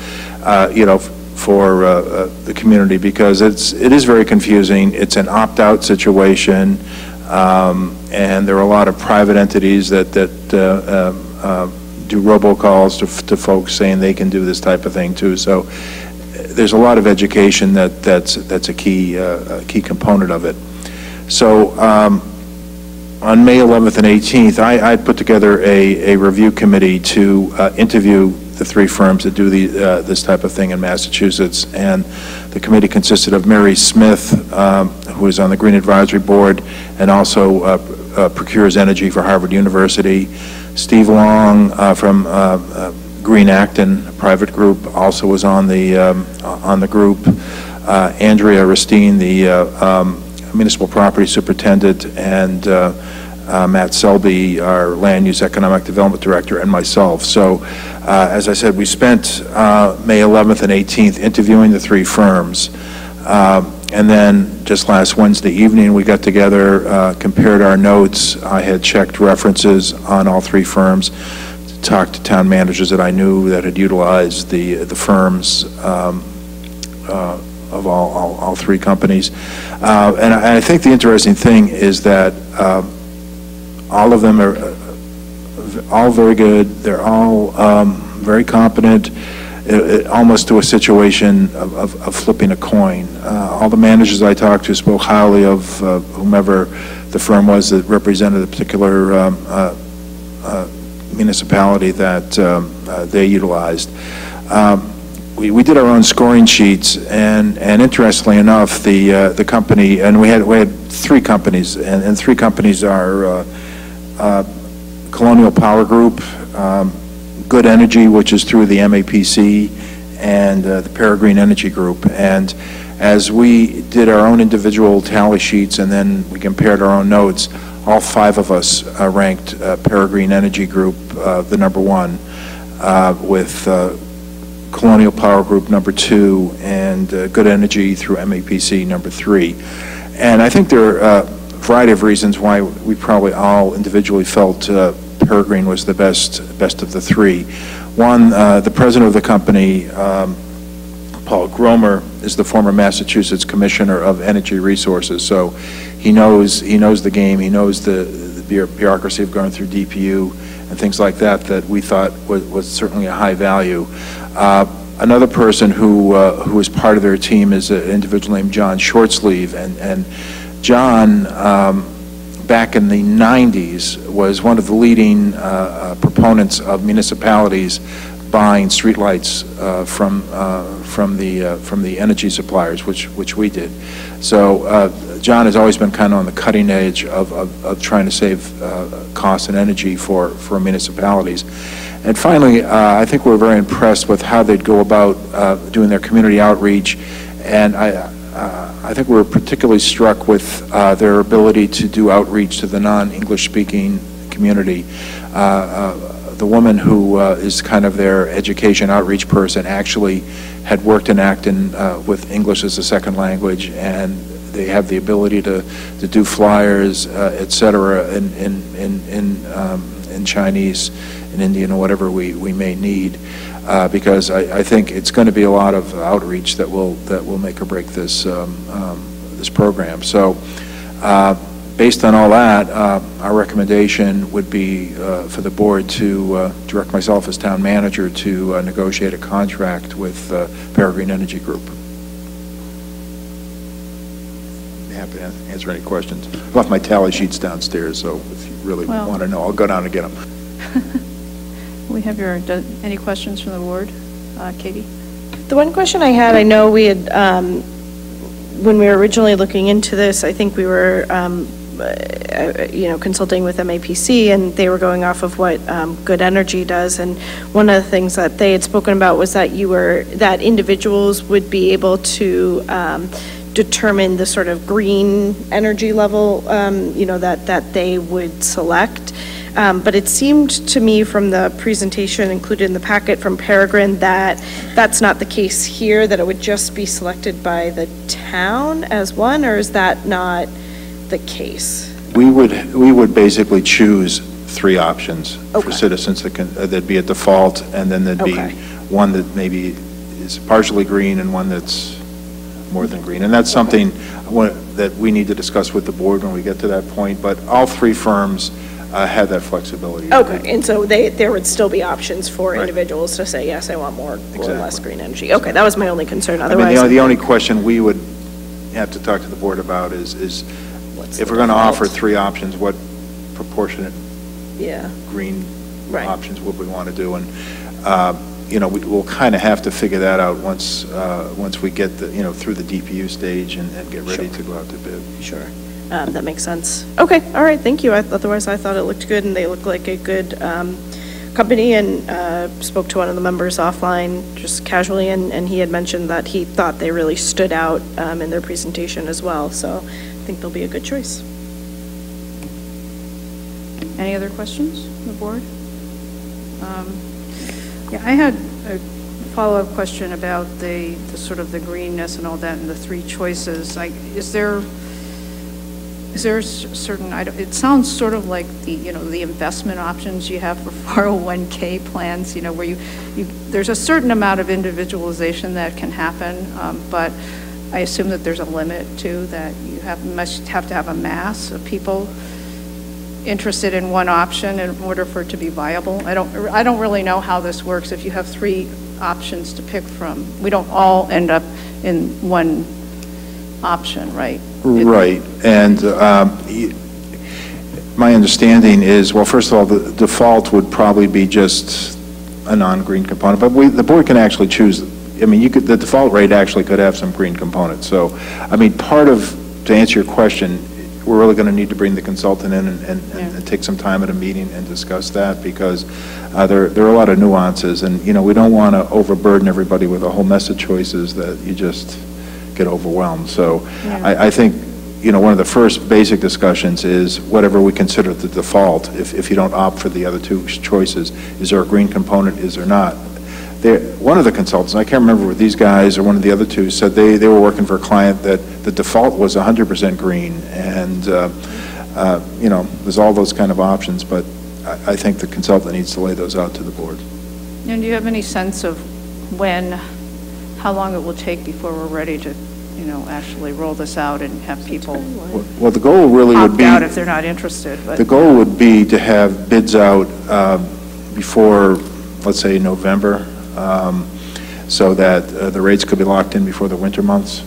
uh, you know, for uh, uh, the community, because it's it is very confusing. It's an opt-out situation, um, and there are a lot of private entities that that uh, uh, uh, do robocalls to to folks saying they can do this type of thing too. So there's a lot of education that that's that's a key uh, a key component of it. So um, on May eleventh and eighteenth, I, I put together a a review committee to uh, interview the three firms that do the, uh, this type of thing in Massachusetts. And the committee consisted of Mary Smith, um, who is on the Green Advisory Board and also uh, uh, procures energy for Harvard University, Steve Long uh, from uh, uh, Green Acton, a private group, also was on the, um, on the group, uh, Andrea Ristine, the uh, um, Municipal Property Superintendent, and uh, Uh, Matt Selby, our Land Use Economic Development Director, and myself. So, uh, as I said, we spent uh, May eleventh and eighteenth interviewing the three firms. Um, and then just last Wednesday evening, we got together, uh, compared our notes. I had checked references on all three firms, talked to town managers that I knew that had utilized the, the firms um, uh, of all, all, all three companies. Uh, and, I, and I think the interesting thing is that uh, all of them are uh, all very good. They're all um, very competent, it, it, almost to a situation of, of, of flipping a coin. Uh, all the managers I talked to spoke highly of uh, whomever the firm was that represented a particular um, uh, uh, municipality that um, uh, they utilized. Um, we, we did our own scoring sheets, and, and interestingly enough, the uh, the company, and we had we had three companies, and, and three companies are. Uh, Uh, Colonial Power Group, um, Good Energy, which is through the M A P C, and uh, the Peregrine Energy Group. And as we did our own individual tally sheets and then we compared our own notes, all five of us uh, ranked uh, Peregrine Energy Group uh, the number one, uh, with uh, Colonial Power Group number two, and uh, Good Energy through M A P C number three. And I think there are uh, variety of reasons why we probably all individually felt uh, Peregrine was the best best of the three. One, uh, the president of the company, um, Paul Gromer, is the former Massachusetts Commissioner of Energy Resources, so he knows he knows the game. He knows the, the bureaucracy of going through D P U and things like that that we thought was, was certainly a high value. Uh, another person who uh, who is part of their team is an individual named John Shortsleeve, and and. John, um, back in the nineties, was one of the leading uh, proponents of municipalities buying streetlights uh, from uh, from the uh, from the energy suppliers, which which we did. So uh, John has always been kind of on the cutting edge of of, of trying to save uh, costs and energy for for municipalities. And finally, uh, I think we're very impressed with how they'd go about uh, doing their community outreach, and I. uh, I think we were particularly struck with uh, their ability to do outreach to the non-English speaking community. Uh, uh, the woman who uh, is kind of their education outreach person actually had worked in Acton uh, with English as a second language, and they have the ability to, to do flyers, uh, et cetera, in, in, in, in, um, in Chinese, in Indian, or whatever we, we may need, uh, because I, I think it's going to be a lot of outreach that will, that will make or break this, um, um, this program. So uh, based on all that, uh, our recommendation would be uh, for the board to uh, direct myself as town manager to uh, negotiate a contract with uh, Peregrine Energy Group. Happy to answer any questions. I left my tally sheets downstairs, so if you really well, want to know, I'll go down and get them. We have your, do, any questions from the board? Uh, Katie? The one question I had, I know we had, um, when we were originally looking into this, I think we were, um, uh, you know, consulting with M A P C, and they were going off of what um, Good Energy does, and one of the things that they had spoken about was that you were, that individuals would be able to, um, determine the sort of green energy level, um, you know, that, that they would select. Um, but it seemed to me from the presentation included in the packet from Peregrine that that's not the case here, that it would just be selected by the town as one, or is that not the case? We would, we would basically choose three options okay. for citizens that can, uh, there'd be a default, and then there'd okay. be one that maybe is partially green and one that's more than green, and that's something that we need to discuss with the board when we get to that point, but all three firms uh, have that flexibility. Okay, and so they, there would still be options for right. individuals to say, yes, I want more exactly. or less green energy. Okay, exactly. That was my only concern. Otherwise, I mean, the, the only question we would have to talk to the board about is, is What's if we're going to offer three options, what proportionate yeah. green right. options would we want to do, and uh, you know, we, we'll kind of have to figure that out once uh, once we get the, you know, through the D P U stage and, and get ready sure. to go out to bid. Sure, um, that makes sense. Okay, all right, thank you. I, otherwise, I thought it looked good, and they look like a good um, company, and uh, spoke to one of the members offline just casually, and, and he had mentioned that he thought they really stood out um, in their presentation as well, so I think they'll be a good choice. Any other questions on the board? Um, Yeah, I had a follow-up question about the, the sort of the greenness and all that, and the three choices. Like, is there is there certain? I don't, it sounds sort of like the you know the investment options you have for four oh one K plans. You know, where you, you there's a certain amount of individualization that can happen, um, but I assume that there's a limit too, that you have must have to have a mass of people interested in one option in order for it to be viable. I don't I don't really know how this works if you have three options to pick from. We don't all end up in one option, right? Right. And um, my understanding is, well, first of all, the default would probably be just a non-green component, but we, the board can actually choose. I mean, you could, the default rate actually could have some green components. So, I mean, part of, to answer your question, we're really going to need to bring the consultant in and, and, yeah. and take some time at a meeting and discuss that, because uh, there, there are a lot of nuances, and you know, we don't want to overburden everybody with a whole mess of choices that you just get overwhelmed. So yeah. I, I think, you know, one of the first basic discussions is whatever we consider the default, if, if you don't opt for the other two choices, is there a green component, is there not? They, one of the consultants, I can't remember with these guys or one of the other two, said they, they were working for a client that the default was one hundred percent green, and uh, uh, you know, there's all those kind of options, but I, I think the consultant needs to lay those out to the board. And do you have any sense of when, how long it will take before we're ready to, you know, actually roll this out and have people well, well, the goal really would be, out if they're not interested? But the goal would be to have bids out uh, before, let's say, November. Um, so that uh, the rates could be locked in before the winter months,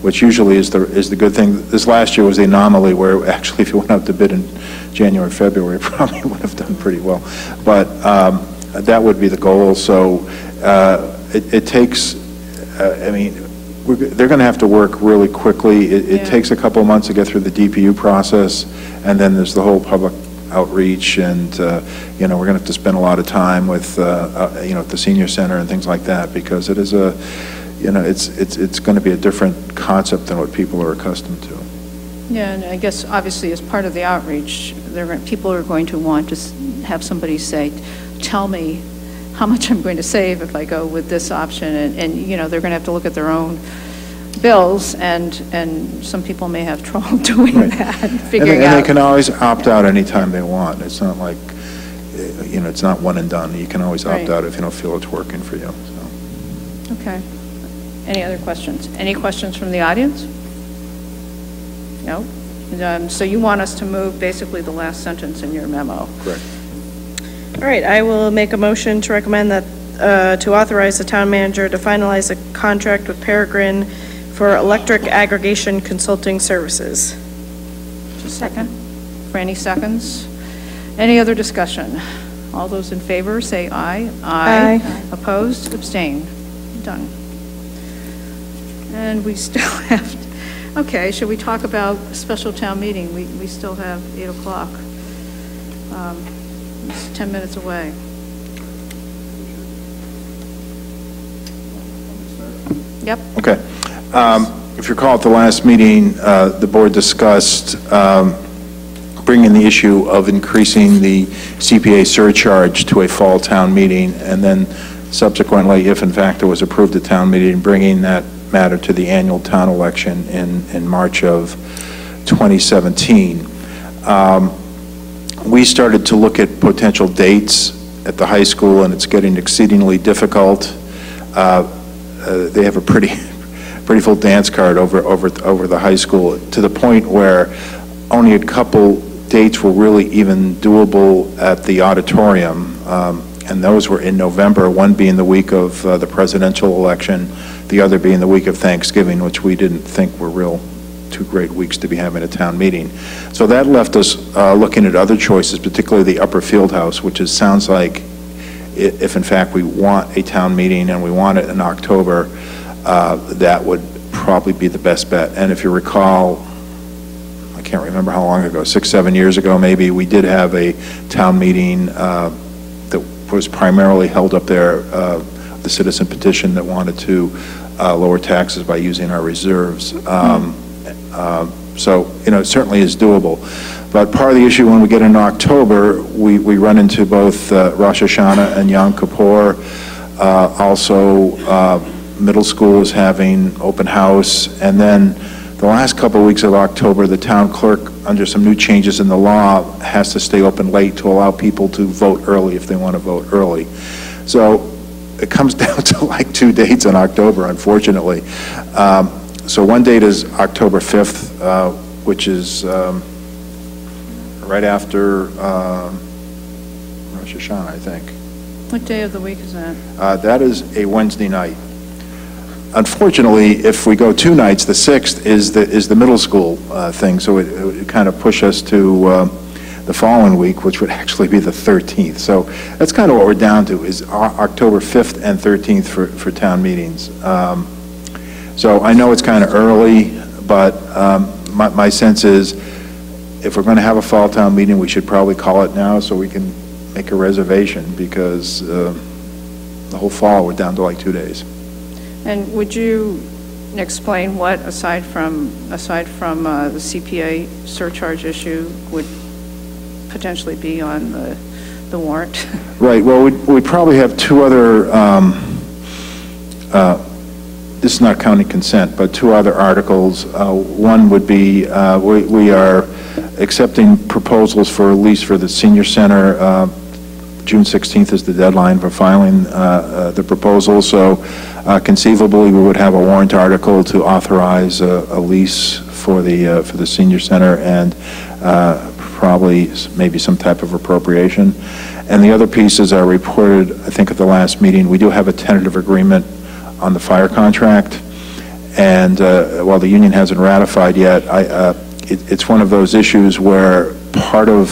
which usually is the is the good thing. This last year was the anomaly where actually, if you went out to bid in January, February, it probably would have done pretty well. But um, that would be the goal. So uh, it, it takes. Uh, I mean, we're, they're going to have to work really quickly. It, it yeah. takes a couple of months to get through the D P U process, and then there's the whole public outreach, and uh, you know, we're going to have to spend a lot of time with uh, uh, you know, at the senior center and things like that, because it is a, you know, it's it's it's going to be a different concept than what people are accustomed to. Yeah, and I guess obviously as part of the outreach, there people are going to want to have somebody say, "Tell me how much I'm going to save if I go with this option," and, and you know, they're going to have to look at their own bills, and and some people may have trouble doing right. that, figuring and they, out. And they can always opt yeah. out anytime they want. It's not like, you know, it's not one and done. You can always opt right. out if you don't feel it's working for you. So. Okay. Any other questions? Any questions from the audience? No? Um, so you want us to move basically the last sentence in your memo. Correct. All right, I will make a motion to recommend that uh, to authorize the town manager to finalize a contract with Peregrine for electric aggregation consulting services. Just a second. Franny seconds. Any other discussion? All those in favor say aye. Aye. Aye. Opposed? Abstained? Done. And we still have, okay, should we talk about special town meeting? We, we still have eight o'clock. Um, It's ten minutes away. Yep. Okay. Um, if you recall, at the last meeting, uh, the board discussed um, bringing the issue of increasing the C P A surcharge to a fall town meeting, and then subsequently, if in fact it was approved at town meeting, bringing that matter to the annual town election in, in March of twenty seventeen. Um, We started to look at potential dates at the high school, and it's getting exceedingly difficult. Uh, uh, they have a pretty, pretty full dance card over over over the high school, to the point where only a couple dates were really even doable at the auditorium, um, and those were in November. One being the week of uh, the presidential election, the other being the week of Thanksgiving, which we didn't think were real. Two great weeks to be having a town meeting. So that left us uh, looking at other choices, particularly the upper field house, which is, sounds like if in fact we want a town meeting and we want it in October, uh, that would probably be the best bet. And if you recall, I can't remember how long ago, six, seven years ago maybe, we did have a town meeting uh, that was primarily held up there, uh, the citizen petition that wanted to uh, lower taxes by using our reserves. Um, mm-hmm. Uh, so, you know, it certainly is doable. But part of the issue when we get into October, we, we run into both uh, Rosh Hashanah and Yom Kippur. Uh, also, uh, middle school is having open house. And then the last couple of weeks of October, the town clerk, under some new changes in the law, has to stay open late to allow people to vote early if they want to vote early. So it comes down to like two dates in October, unfortunately. Um, So one date is October fifth, uh, which is um, right after um, Rosh Hashanah, I think. What day of the week is that? Uh, that is a Wednesday night. Unfortunately, if we go two nights, the sixth is the is the middle school uh, thing, so it, it would kind of push us to um, the following week, which would actually be the thirteenth. So that's kind of what we're down to, is October fifth and thirteenth for, for town meetings. Um, So I know it's kind of early, but um, my, my sense is if we're going to have a fall town meeting, we should probably call it now so we can make a reservation, because uh, the whole fall we're down to like two days. And would you explain what, aside from aside from uh, the C P A surcharge issue, would potentially be on the the warrant? Right. Well, we we probably have two other. Um, uh, This is not counting consent, but two other articles. Uh, one would be uh, we, we are accepting proposals for a lease for the senior center. Uh, June sixteenth is the deadline for filing uh, uh, the proposal, so uh, conceivably we would have a warrant article to authorize a, a lease for the uh, for the senior center, and uh, probably maybe some type of appropriation. And the other pieces are reported, I think, at the last meeting. We do have a tentative agreement on the fire contract, and uh, while the union hasn't ratified yet, I, uh, it, it's one of those issues where part of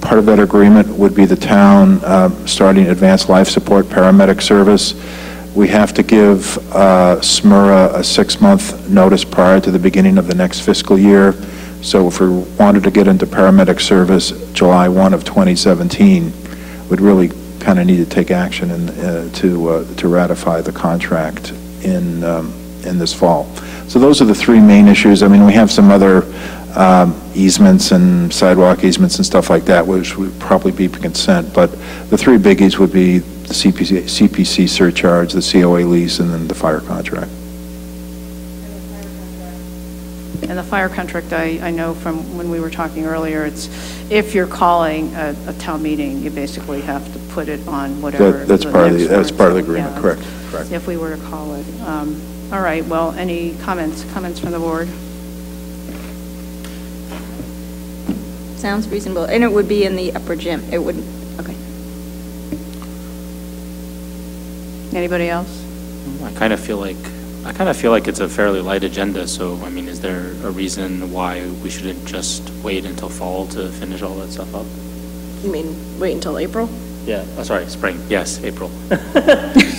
part of that agreement would be the town uh, starting advanced life support paramedic service. We have to give uh, SMERA a six-month notice prior to the beginning of the next fiscal year. So if we wanted to get into paramedic service July first of twenty seventeen, would really kind of need to take action and uh, to uh, to ratify the contract in um, in this fall. So those are the three main issues. I mean, we have some other um, easements and sidewalk easements and stuff like that, which would probably be consent, but the three biggies would be the C P C, C P C surcharge, the C O A lease, and then the fire contract. And the fire contract, I, I know from when we were talking earlier, it's if you're calling a, a town meeting, you basically have to put it on whatever. That, that's, the part of the, that's part of the agreement, yeah, correct, correct. If we were to call it. Um, all right, well, any comments, comments from the board? Sounds reasonable. And it would be in the upper gym. It wouldn't, okay. Anybody else? I kind of feel like I kind of feel like it's a fairly light agenda, so I mean, is there a reason why we shouldn't just wait until fall to finish all that stuff up? You mean wait until April? Yeah, oh, sorry, spring, yes, April.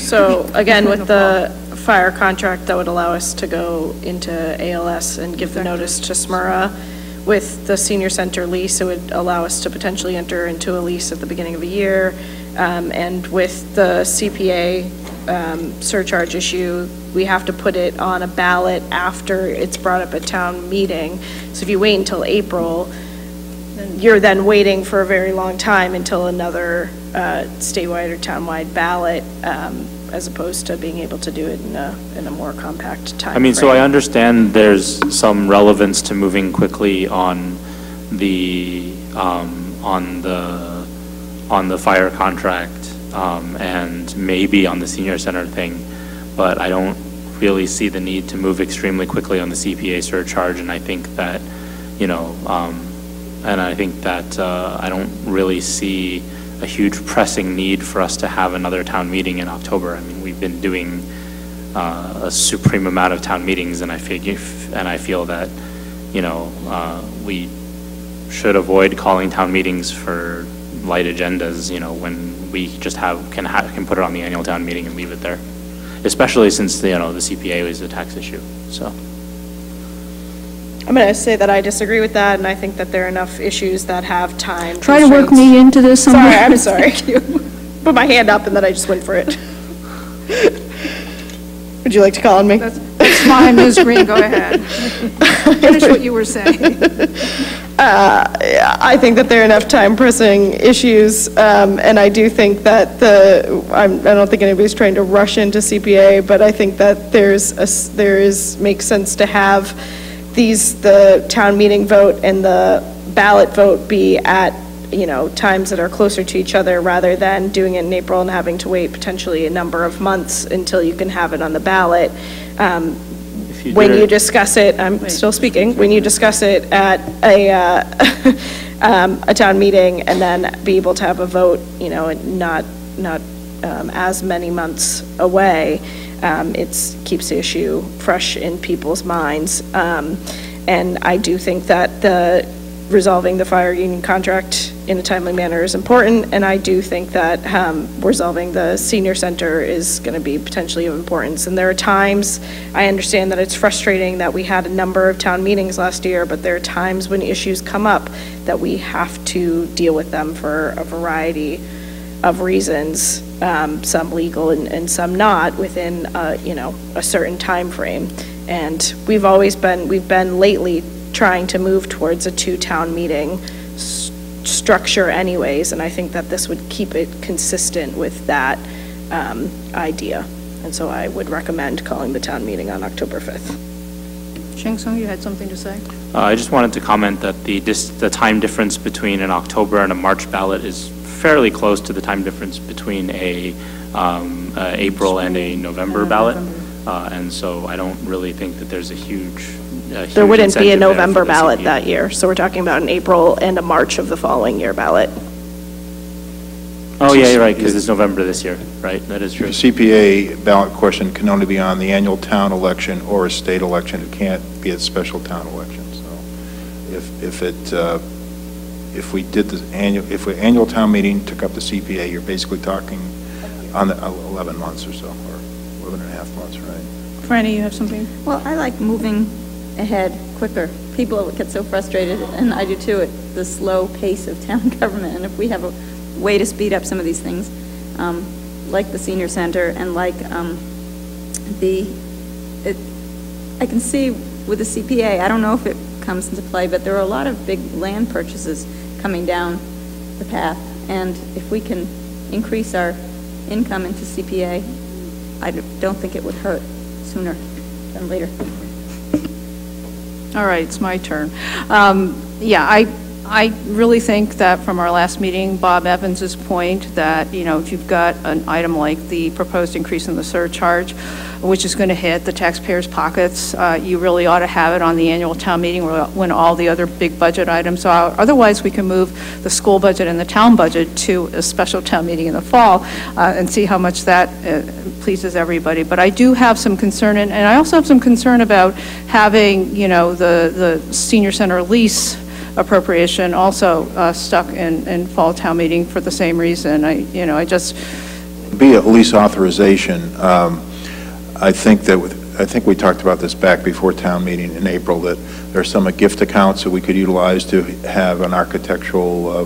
So again, with the fire contract, that would allow us to go into A L S and give the notice to SMURA. With the senior center lease, it would allow us to potentially enter into a lease at the beginning of the year. Um, and with the C P A um, surcharge issue, we have to put it on a ballot after it's brought up at town meeting. So if you wait until April, you're then waiting for a very long time until another uh, statewide or townwide ballot, um, as opposed to being able to do it in a, in a more compact time. I mean, frame. So I understand there's some relevance to moving quickly on the um, on the on the fire contract um, and maybe on the senior center thing. But I don't really see the need to move extremely quickly on the C P A surcharge, and I think that, you know, um, and I think that uh, I don't really see a huge pressing need for us to have another town meeting in October. I mean, we've been doing uh, a supreme amount of town meetings, and I figure, and I feel that, you know, uh, we should avoid calling town meetings for light agendas. You know, when we just have can ha can put it on the annual town meeting and leave it there. Especially since the, you know, the C P A was a tax issue, so. I'm going to say that I disagree with that, and I think that there are enough issues that have time. Try to work me into this. Somewhere. Sorry, I'm sorry. Put my hand up, and then I just went for it. Would you like to call on me? That's, that's fine, Miz Green. Go ahead. Finish what you were saying. Uh, I think that there are enough time pressing issues, um, and I do think that the I'm, I don't think anybody's trying to rush into C P A, but I think that there's a, there is makes sense to have these the town meeting vote and the ballot vote be at, you know, times that are closer to each other rather than doing it in April and having to wait potentially a number of months until you can have it on the ballot. Um, You when you discuss it, I'm Wait. still speaking, when you discuss it at a, uh, um, a town meeting and then be able to have a vote, you know, and not, not um, as many months away, um, it keeps the issue fresh in people's minds. Um, and I do think that the resolving the fire union contract in a timely manner is important, and I do think that um, resolving the senior center is going to be potentially of importance. And there are times, I understand that it's frustrating that we had a number of town meetings last year, but there are times when issues come up that we have to deal with them for a variety of reasons, um, some legal and, and some not, within uh, you know, a certain time frame. And we've always been, we've been lately trying to move towards a two-town meeting st structure anyways, and I think that this would keep it consistent with that um, idea. And so I would recommend calling the town meeting on October fifth. Ching-Sung, you had something to say? Uh, I just wanted to comment that the, dis the time difference between an October and a March ballot is fairly close to the time difference between a um, uh, April and a November and ballot. November. Uh, and so I don't really think that there's a huge There wouldn't be a November ballot C P A that year, so we're talking about an April and a March of the following year ballot. Oh yeah, you're right, because it's November this year, right? That is true. The C P A ballot question can only be on the annual town election or a state election. It can't be a special town election. So, if if it uh, if we did this annual if an annual town meeting took up the C P A, you're basically talking on the eleven months or so, or eleven and a half months, right? Franny, you have something? Well, I like moving ahead quicker. People get so frustrated, and I do too, at the slow pace of town government. And if we have a way to speed up some of these things, um, like the senior center and like um, the, it, I can see with the C P A, I don't know if it comes into play, but there are a lot of big land purchases coming down the path, and if we can increase our income into C P A, I don't think it would hurt sooner than later. All right, it's my turn. Um, yeah, I, I really think that from our last meeting, Bob Evans's point that, you know, if you've got an item like the proposed increase in the surcharge, which is going to hit the taxpayers' pockets, uh, you really ought to have it on the annual town meeting when all the other big budget items are. Otherwise, we can move the school budget and the town budget to a special town meeting in the fall uh, and see how much that uh, pleases everybody. But I do have some concern, and, and I also have some concern about having, you know, the, the senior center lease appropriation also uh, stuck in, in fall town meeting for the same reason. I, you know, I just... Be a lease authorization. Um, I think that with, I think we talked about this back before town meeting in April, that there are some gift accounts that we could utilize to have an architectural uh,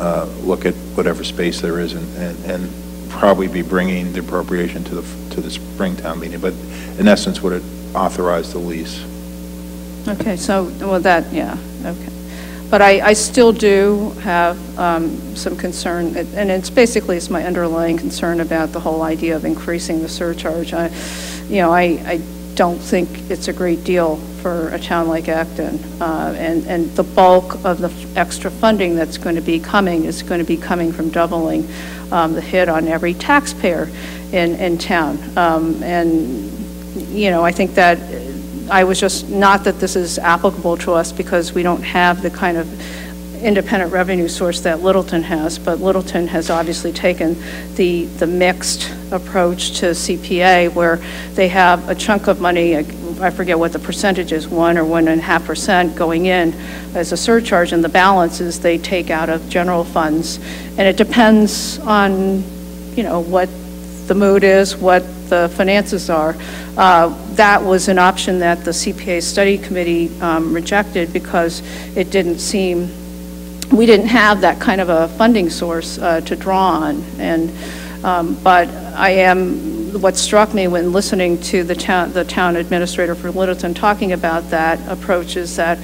uh, look at whatever space there is, and, and, and probably be bringing the appropriation to the to the spring town meeting. But in essence, would it authorize the lease? Okay. So, well, that yeah. Okay. But I, I still do have um, some concern, and it's basically it's my underlying concern about the whole idea of increasing the surcharge. I, you know, I, I don't think it's a great deal for a town like Acton, uh, and, and the bulk of the extra funding that's going to be coming is going to be coming from doubling um, the hit on every taxpayer in, in town. Um, and, you know, I think that I was just, not that this is applicable to us because we don't have the kind of independent revenue source that Littleton has, but Littleton has obviously taken the the mixed approach to C P A where they have a chunk of money, I forget what the percentage is, one or one and a half percent going in as a surcharge, and the balances they take out of general funds. And it depends on, you know, what the mood is, what the finances are. Uh, that was an option that the C P A study committee um, rejected because it didn't seem, we didn't have that kind of a funding source uh, to draw on. And um, but I am, what struck me when listening to the town, the town administrator for Littleton talking about that approach is that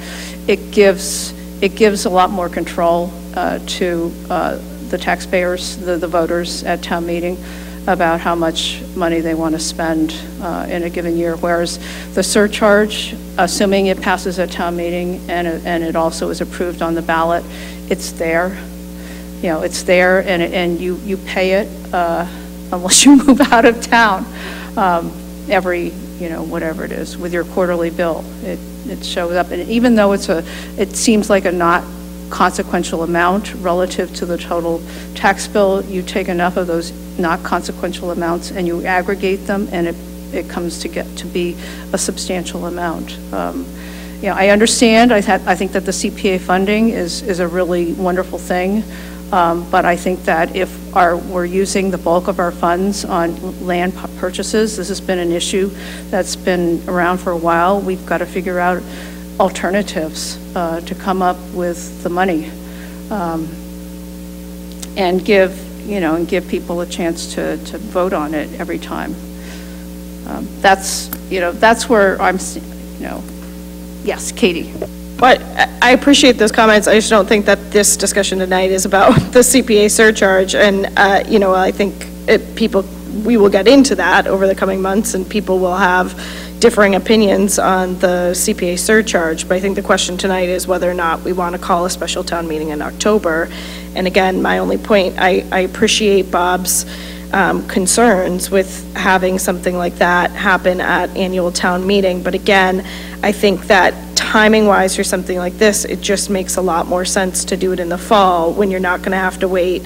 it gives, it gives a lot more control uh, to uh, the taxpayers, the, the voters at town meeting, about how much money they want to spend uh, in a given year, whereas the surcharge, assuming it passes at town meeting and it, and it also is approved on the ballot, it's there. You know, it's there, and and you you pay it uh, unless you move out of town um, every, you know, whatever it is with your quarterly bill. It it shows up, and even though it's a, it seems like a not consequential amount relative to the total tax bill, you take enough of those not consequential amounts and you aggregate them, and it it comes to get to be a substantial amount. Um, you know, I understand, I, th I think that the C P A funding is is a really wonderful thing, um, but I think that if our we're using the bulk of our funds on land purchases, this has been an issue that's been around for a while. We've got to figure out alternatives uh, to come up with the money, um, and give, you know, and give people a chance to to vote on it every time. Um, that's, you know, that's where I'm, you know, yes, Katie. But I appreciate those comments. I just don't think that this discussion tonight is about the C P A surcharge, and uh, you know, I think it, people, we will get into that over the coming months, and people will have differing opinions on the C P A surcharge, but I think the question tonight is whether or not we want to call a special town meeting in October. And again, my only point, I, I appreciate Bob's um, concerns with having something like that happen at annual town meeting, but again, I think that timing-wise for something like this, it just makes a lot more sense to do it in the fall when you're not going to have to wait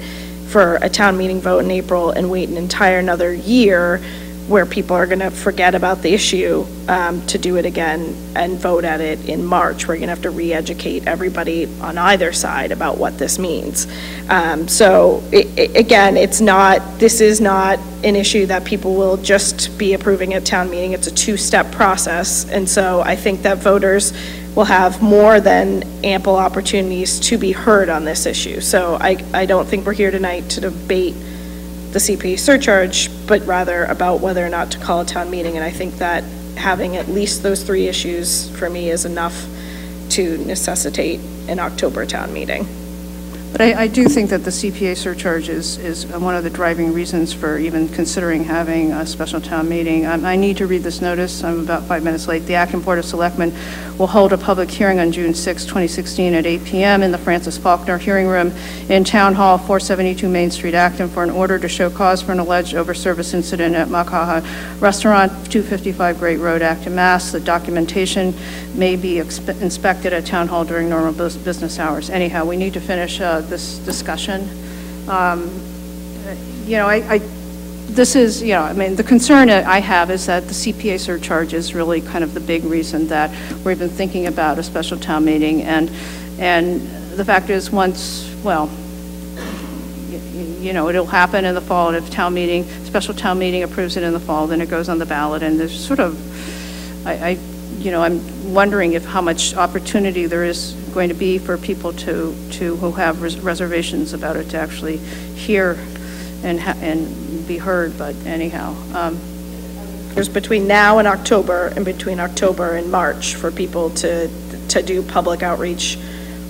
for a town meeting vote in April and wait an entire another year where people are going to forget about the issue, um, to do it again and vote at it in March. We're going to have to re-educate everybody on either side about what this means. Um, so it, it, again, it's not, this is not an issue that people will just be approving at town meeting. It's a two-step process, and so I think that voters will have more than ample opportunities to be heard on this issue. So I, I don't think we're here tonight to debate the C P E surcharge, but rather about whether or not to call a town meeting. And I think that having at least those three issues for me is enough to necessitate an October town meeting. But I, I do think that the C P A surcharge is, is one of the driving reasons for even considering having a special town meeting. Um, I need to read this notice. I'm about five minutes late. The Acton Board of Selectmen will hold a public hearing on June sixth, twenty sixteen at eight p m in the Francis Faulkner Hearing Room in Town Hall, four seventy-two Main Street, Acton, for an order to show cause for an alleged over-service incident at Makaha Restaurant, two fifty-five Great Road, Acton, Mass. The documentation may be inspected at Town Hall during normal business hours. Anyhow, we need to finish uh, this discussion. Um, you know, I, I, this is, you know, I mean, the concern I have is that the C P A surcharge is really kind of the big reason that we're even thinking about a special town meeting. And, and the fact is, once, well, you know, it'll happen in the fall, and if town meeting, special town meeting approves it in the fall, then it goes on the ballot. And there's sort of, I, I you know, I'm wondering if how much opportunity there is going to be for people to, to who have res reservations about it to actually hear and, ha and be heard, but anyhow. Um, There's between now and October, and between October and March, for people to, to do public outreach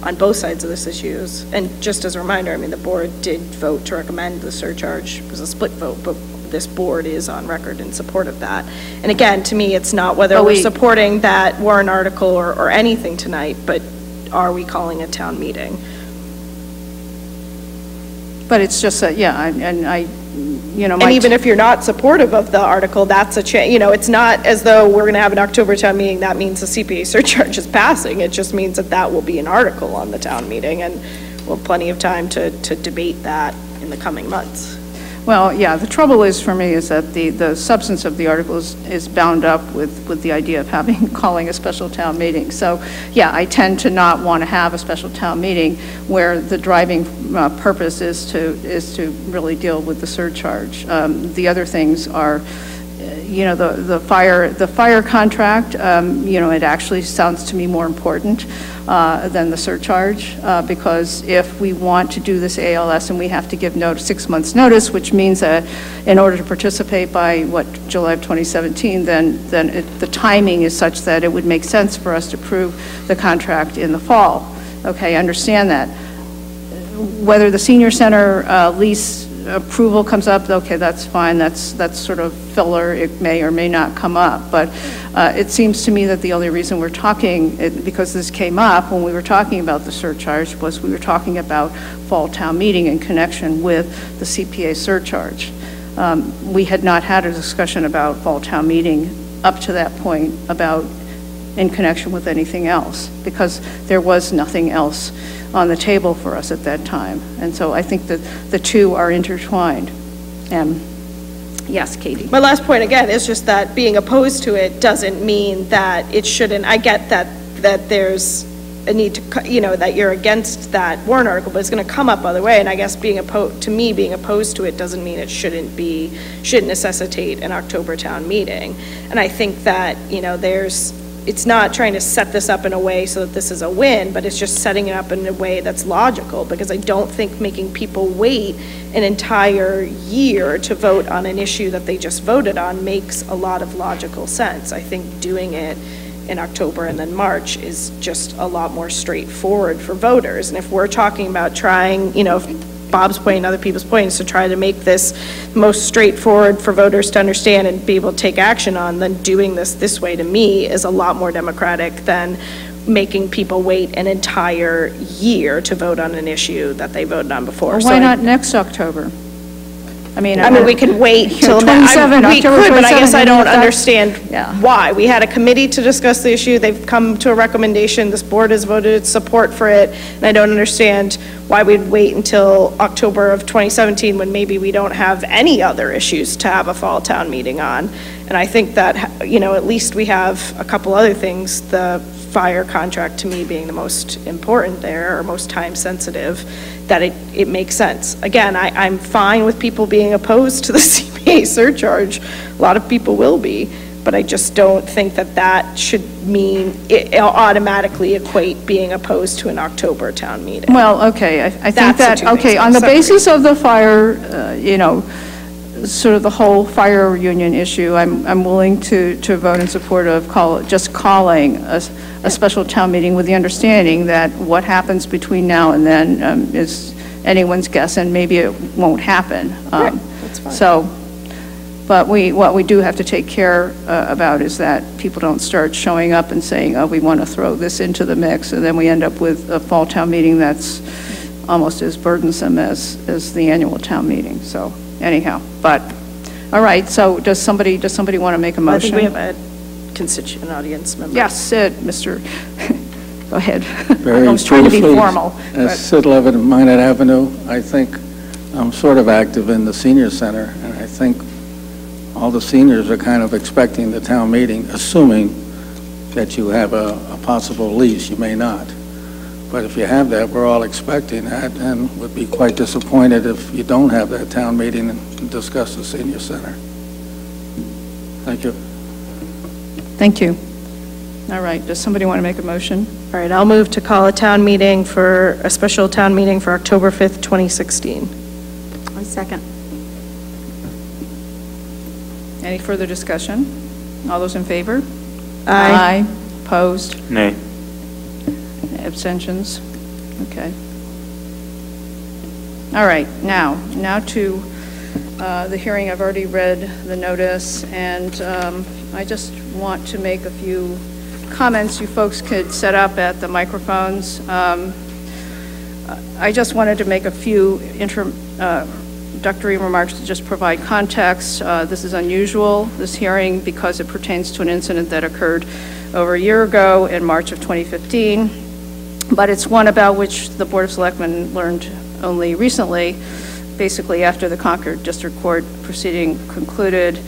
on both sides of this issues. And just as a reminder, I mean, the board did vote to recommend the surcharge. It was a split vote, but this board is on record in support of that. And again, to me, it's not whether oh, we're supporting that warrant article or, or anything tonight, but are we calling a town meeting? But it's just that, yeah, I, and I, you know, my and even if you're not supportive of the article, that's a change. You know, it's not as though we're going to have an October town meeting. That means the C P A surcharge is passing. It just means that that will be an article on the town meeting, and we'll have plenty of time to to debate that in the coming months. Well, yeah, the trouble is for me is that the, the substance of the article is, is bound up with, with the idea of having calling a special town meeting. So, yeah, I tend to not want to have a special town meeting where the driving uh, purpose is to is to really deal with the surcharge. Um, the other things are, you know, the, the fire the fire contract, um, you know, it actually sounds to me more important uh, than the surcharge, uh, because if we want to do this A L S and we have to give note, six months notice, which means that in order to participate by, what, July of twenty seventeen, then, then it, the timing is such that it would make sense for us to approve the contract in the fall. Okay, I understand that. Whether the senior center uh, lease approval comes up, okay, that's fine, that's that's sort of filler, it may or may not come up, but uh, it seems to me that the only reason we're talking, it, because this came up when we were talking about the surcharge, was we were talking about fall town meeting in connection with the C P A surcharge. Um, we had not had a discussion about fall town meeting up to that point about in connection with anything else, because there was nothing else on the table for us at that time. And so I think that the two are intertwined. Um, yes, Katie. My last point again is just that being opposed to it doesn't mean that it shouldn't. I get that that there's a need to, you know, that you're against that warrant article, but it's going to come up other way. And I guess being opposed to me being opposed to it doesn't mean it shouldn't be should necessitate an October town meeting. And I think that, you know, there's it's not trying to set this up in a way so that this is a win, but it's just setting it up in a way that's logical, because I don't think making people wait an entire year to vote on an issue that they just voted on makes a lot of logical sense. I think doing it in October and then March is just a lot more straightforward for voters. And if we're talking about trying, you know, if Bob's point and other people's point is to try to make this most straightforward for voters to understand and be able to take action on, then doing this this way to me is a lot more democratic than making people wait an entire year to vote on an issue that they voted on before. Well, why so not I, next October? I mean, I mean, we could wait till now. We could, but I guess I don't understand yeah. why. We had a committee to discuss the issue. They've come to a recommendation. This board has voted support for it, and I don't understand why we'd wait until October of twenty seventeen when maybe we don't have any other issues to have a fall town meeting on. And I think that, you know, at least we have a couple other things. The fire contract, to me, being the most important there, or most time sensitive, that it, it makes sense. Again, I, I'm fine with people being opposed to the C P A surcharge. A lot of people will be, but I just don't think that that should mean it, it'll automatically equate being opposed to an October town meeting. Well, okay, I, I think that, okay, on the basis of the fire, uh, you know, sort of the whole fire union issue, I'm, I'm willing to, to vote in support of call, just calling a, a special town meeting with the understanding that what happens between now and then um, is anyone's guess, and maybe it won't happen. Um, right. That's fine. So, but we, what we do have to take care uh, about is that people don't start showing up and saying, oh, we want to throw this into the mix, and then we end up with a fall town meeting that's almost as burdensome as, as the annual town meeting. So anyhow, but all right, so does somebody does somebody want to make a motion? I think we have a constituent audience member. Yes, Sid, Mister Go ahead. Very I was trying to be formal. As Sid Levitt of Minot Avenue, I think I'm sort of active in the senior center, and I think all the seniors are kind of expecting the town meeting, assuming that you have a, a possible lease. You may not. But if you have that, we're all expecting that, and would be quite disappointed if you don't have that town meeting and discuss the senior center. Thank you. Thank you. All right, does somebody want to make a motion? All right, I'll move to call a town meeting for, a special town meeting for October fifth, twenty sixteen. I second. Any further discussion? All those in favor? Aye. Aye. Opposed? Nay. Abstentions? Okay. All right, now, now to uh, the hearing. I've already read the notice, and um, I just want to make a few comments. You folks could set up at the microphones. Um, I just wanted to make a few introductory remarks to just provide context. Uh, this is unusual, this hearing, because it pertains to an incident that occurred over a year ago in March of twenty fifteen, but it's one about which the Board of Selectmen learned only recently, basically after the Concord District Court proceeding concluded.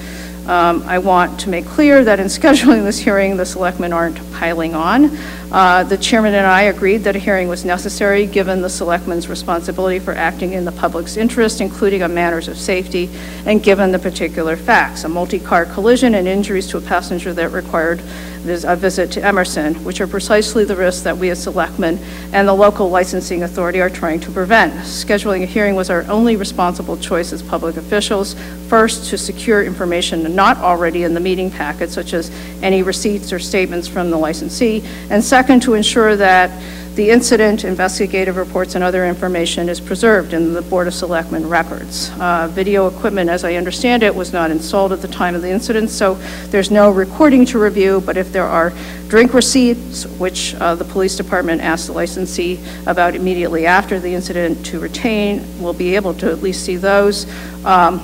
Um, I want to make clear that in scheduling this hearing, the selectmen aren't piling on. Uh, the chairman and I agreed that a hearing was necessary given the selectmen's responsibility for acting in the public's interest, including on matters of safety, and given the particular facts, a multi-car collision and injuries to a passenger that required a visit to Emerson, which are precisely the risks that we as selectmen and the local licensing authority are trying to prevent. Scheduling a hearing was our only responsible choice as public officials, first to secure information not already in the meeting packet, such as any receipts or statements from the licensee, and second to ensure that the incident, investigative reports, and other information is preserved in the Board of Selectmen records. Uh, video equipment, as I understand it, was not installed at the time of the incident, so there's no recording to review, but if there are drink receipts, which uh, the police department asked the licensee about immediately after the incident to retain, we'll be able to at least see those. Um,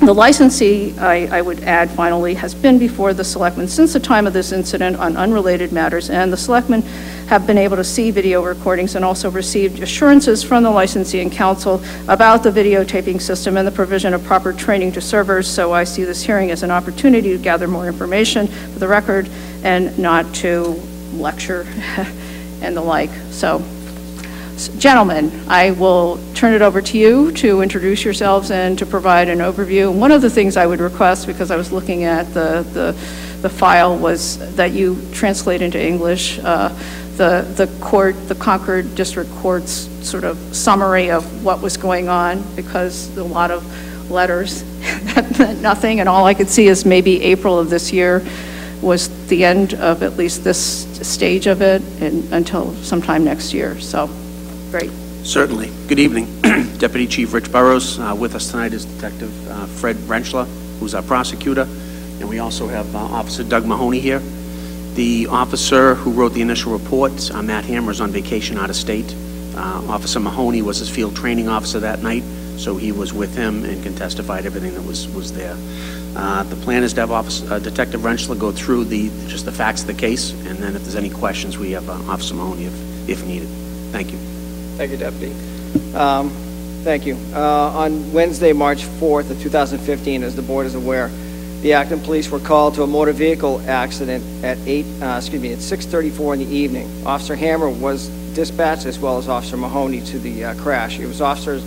The licensee, I, I would add finally, has been before the selectmen since the time of this incident on unrelated matters, and the selectmen have been able to see video recordings and also received assurances from the licensee and council about the videotaping system and the provision of proper training to servers. So I see this hearing as an opportunity to gather more information for the record and not to lecture and the like. So. Gentlemen, I will turn it over to you to introduce yourselves and to provide an overview. One of the things I would request, because I was looking at the, the, the file, was that you translate into English uh, the, the court, the Concord District Court's sort of summary of what was going on, because a lot of letters that meant nothing, and all I could see is maybe April of this year was the end of at least this stage of it, and until sometime next year. So. Great. Certainly. Good evening. Deputy Chief Rich Burrows. Uh, with us tonight is Detective uh, Fred Rentschler, who's our prosecutor, and we also have uh, Officer Doug Mahoney here. The officer who wrote the initial report, uh, Matt Hammer, is on vacation out of state. Uh, Officer Mahoney was his field training officer that night, so he was with him and can testify to everything that was, was there. Uh, the plan is to have officer, uh, Detective Rentschler go through the just the facts of the case, and then if there's any questions, we have uh, Officer Mahoney if, if needed. Thank you. Thank you, Deputy. Um, thank you. Uh, on Wednesday, March fourth of two thousand fifteen, as the board is aware, the Acton police were called to a motor vehicle accident at eight. Uh, excuse me, at six thirty-four in the evening. Officer Hammer was dispatched as well as Officer Mahoney to the uh, crash. It was Officer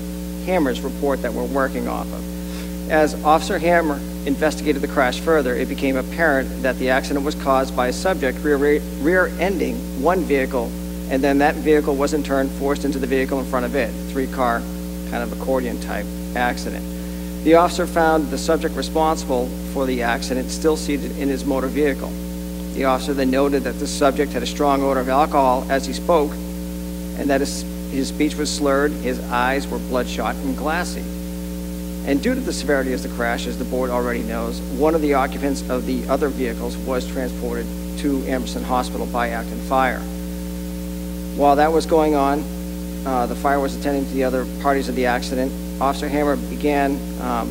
Hammer's report that we're working off of. As Officer Hammer investigated the crash further, it became apparent that the accident was caused by a subject rear rear-ending one vehicle, and then that vehicle was in turn forced into the vehicle in front of it. Three car, kind of accordion type accident. The officer found the subject responsible for the accident still seated in his motor vehicle. The officer then noted that the subject had a strong odor of alcohol as he spoke, and that his, his speech was slurred, his eyes were bloodshot and glassy. And due to the severity of the crash, as the board already knows, one of the occupants of the other vehicles was transported to Emerson Hospital by Acton Fire. While that was going on, uh, the fire was attending to the other parties of the accident. Officer Hammer began um,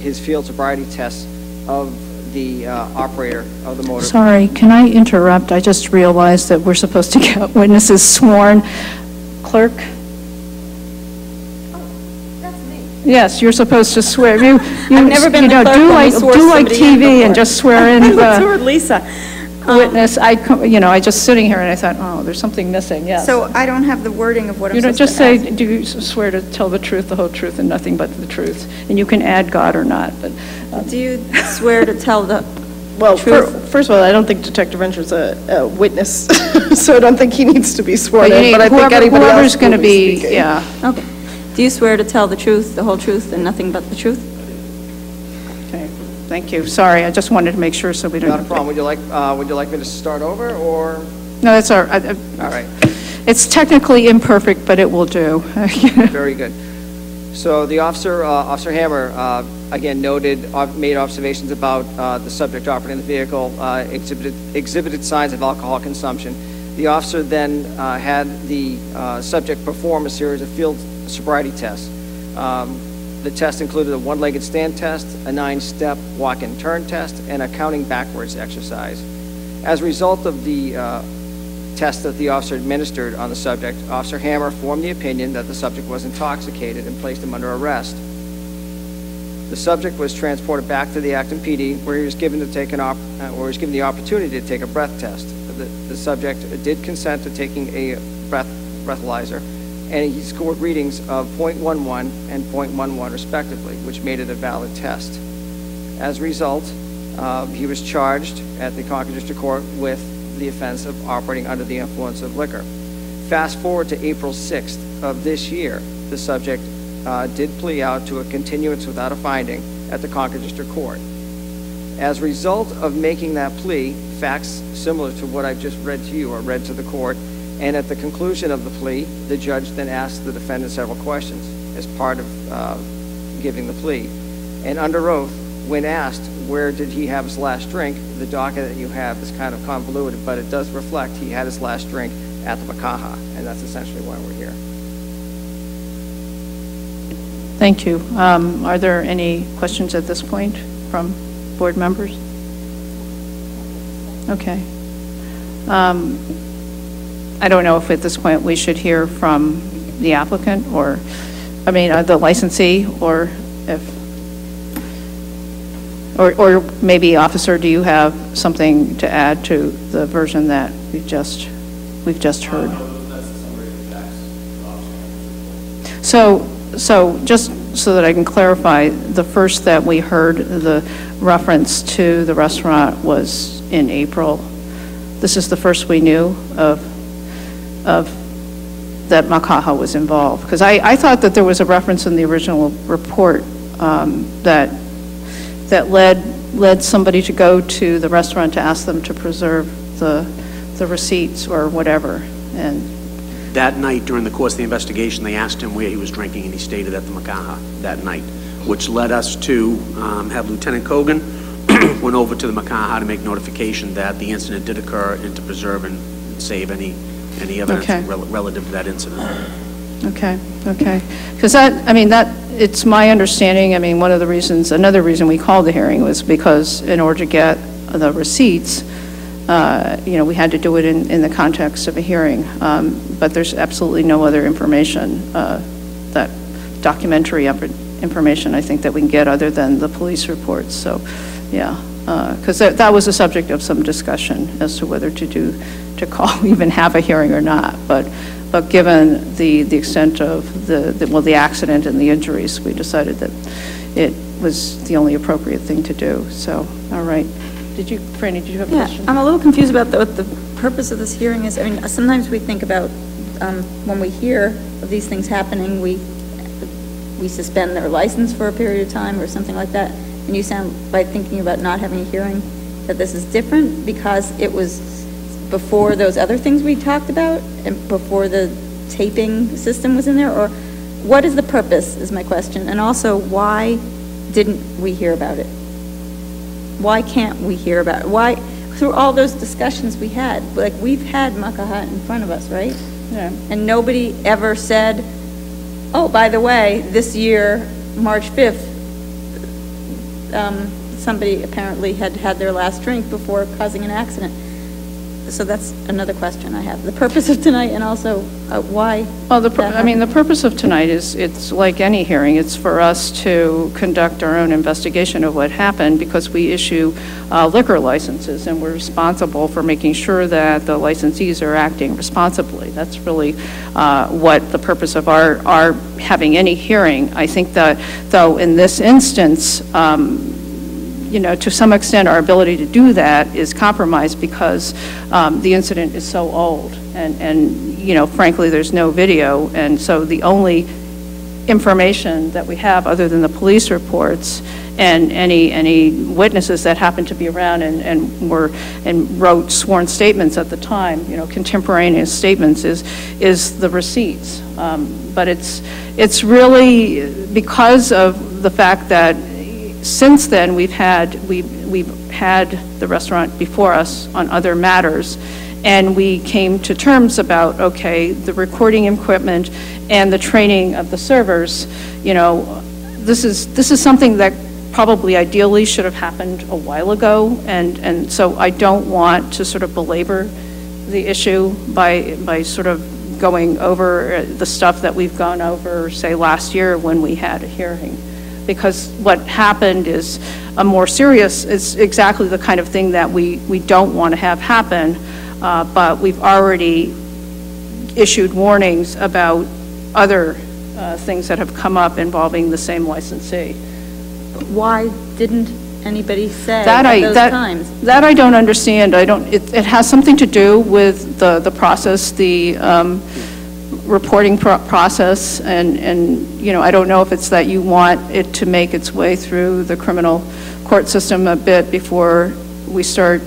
his field sobriety tests of the uh, operator of the motor. Sorry, can I interrupt? I just realized that we're supposed to get witnesses sworn. Clerk? Oh, that's me. Yes, you're supposed to swear. You, you, I've never been you know, do like, do like T V and just swear in the swear Lisa. Witness. Um, I, you know, I just sitting here and I thought, oh, there's something missing. Yes. So I don't have the wording of what I'm supposed to ask. You don't just say, do you swear to tell the truth, the whole truth, and nothing but the truth? And you can add God or not. But um. Do you swear to tell the well, truth? Well, first of all, I don't think Detective Venture's a, a witness, so I don't think he needs to be sworn but in. Need, but I whoever, think anybody whoever's going to be, speaking. Yeah. Okay. Do you swear to tell the truth, the whole truth, and nothing but the truth? Thank you. Sorry, I just wanted to make sure so we don't. Not a problem. Would you like uh, Would you like me to start over, or? No, that's all right. I, I, all right. It's technically imperfect, but it will do. Very good. So the officer, uh, Officer Hammer, uh, again noted, uh, made observations about uh, the subject operating the vehicle, uh, exhibited exhibited signs of alcohol consumption. The officer then uh, had the uh, subject perform a series of field sobriety tests. Um, The test included a one-legged stand test, a nine-step walk-and-turn test, and a counting backwards exercise. As a result of the uh, test that the officer administered on the subject, Officer Hammer formed the opinion that the subject was intoxicated and placed him under arrest. The subject was transported back to the Acton P D, where he was given to take an op uh, where he was given the opportunity to take a breath test. The, the subject did consent to taking a breath breathalyzer, and he scored readings of point one one and point one one respectively, which made it a valid test. As a result, uh, he was charged at the Concord District Court with the offense of operating under the influence of liquor. Fast forward to April sixth of this year, the subject uh, did plea out to a continuance without a finding at the Concord District Court. As a result of making that plea, facts similar to what I've just read to you are read to the court, and at the conclusion of the plea, the judge then asked the defendant several questions as part of uh, giving the plea. And under oath, when asked where did he have his last drink, the docket that you have is kind of convoluted, but it does reflect he had his last drink at the Makaha, and that's essentially why we're here. Thank you. Um, are there any questions at this point from board members? Okay. Um, I don't know if at this point we should hear from the applicant or, I mean, uh, the licensee, or if, or, or maybe officer, do you have something to add to the version that we've just, we've just heard? So, so just so that I can clarify, the first that we heard the reference to the restaurant was in April. This is the first we knew of of that Makaha was involved, because I, I thought that there was a reference in the original report um, that that led led somebody to go to the restaurant to ask them to preserve the the receipts or whatever. And that night during the course of the investigation, they asked him where he was drinking, and he stated at the Makaha that night, which led us to um, have Lieutenant Kogan went over to the Makaha to make notification that the incident did occur and to preserve and save any any other okay. rel relative to that incident. Okay, okay. Because that, I mean, that, it's my understanding, I mean, one of the reasons, another reason we called the hearing was because in order to get the receipts, uh, you know, we had to do it in, in the context of a hearing. Um, but there's absolutely no other information, uh, that documentary information I think that we can get other than the police reports. So, yeah. Because uh, that, that was a subject of some discussion as to whether to do, to call, even have a hearing or not. But, but given the the extent of the, the well, the accident and the injuries, we decided that it was the only appropriate thing to do. So, all right. Did you, Franny? Did you have a yeah, question? I'm a little confused about the, what the purpose of this hearing is. I mean, sometimes we think about um, when we hear of these things happening, we we suspend their license for a period of time or something like that. And you sound like thinking about not having a hearing that this is different because it was before those other things we talked about and before the taping system was in there? Or what is the purpose is my question. And also, why didn't we hear about it? Why can't we hear about it? Why, through all those discussions we had, like we've had Makaha in front of us, right? Yeah. And nobody ever said, oh, by the way, this year, March fifth, um, somebody apparently had had their last drink before causing an accident. So that's another question I have. The purpose of tonight and also uh, why? Well, the pur I mean, the purpose of tonight is it's like any hearing. It's for us to conduct our own investigation of what happened because we issue uh, liquor licenses and we're responsible for making sure that the licensees are acting responsibly. That's really uh, what the purpose of our, our having any hearing. I think that, though, in this instance, um, you know, to some extent, our ability to do that is compromised because um, the incident is so old, and and you know, frankly, there's no video, and so the only information that we have, other than the police reports and any any witnesses that happened to be around and and were and wrote sworn statements at the time, you know, contemporaneous statements, is is the receipts. Um, but it's it's really because of the fact that. Since then, we've had we we've, we've had the restaurant before us on other matters, and we came to terms about okay, the recording equipment and the training of the servers. You know, this is this is something that probably ideally should have happened a while ago, and and so I don't want to sort of belabor the issue by by sort of going over the stuff that we've gone over, say last year when we had a hearing. Because what happened is a more serious, it's exactly the kind of thing that we, we don't want to have happen, uh, but we've already issued warnings about other uh, things that have come up involving the same licensee. But why didn't anybody say that at I, those that, times? That I don't understand. I don't, it, it has something to do with the, the process, the um, reporting pro process, and, and you know, I don't know if it's that you want it to make its way through the criminal court system a bit before we start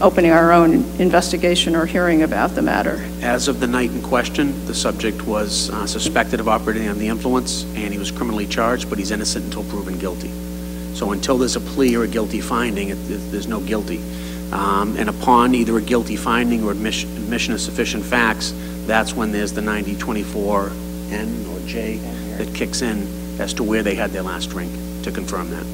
opening our own investigation or hearing about the matter. As of the night in question, the subject was uh, suspected of operating on the influence, and he was criminally charged, but he's innocent until proven guilty. So until there's a plea or a guilty finding, it, it, there's no guilty. Um, and upon either a guilty finding or admission, admission of sufficient facts, that's when there's the ninety twenty-four N or J that kicks in as to where they had their last drink to confirm that.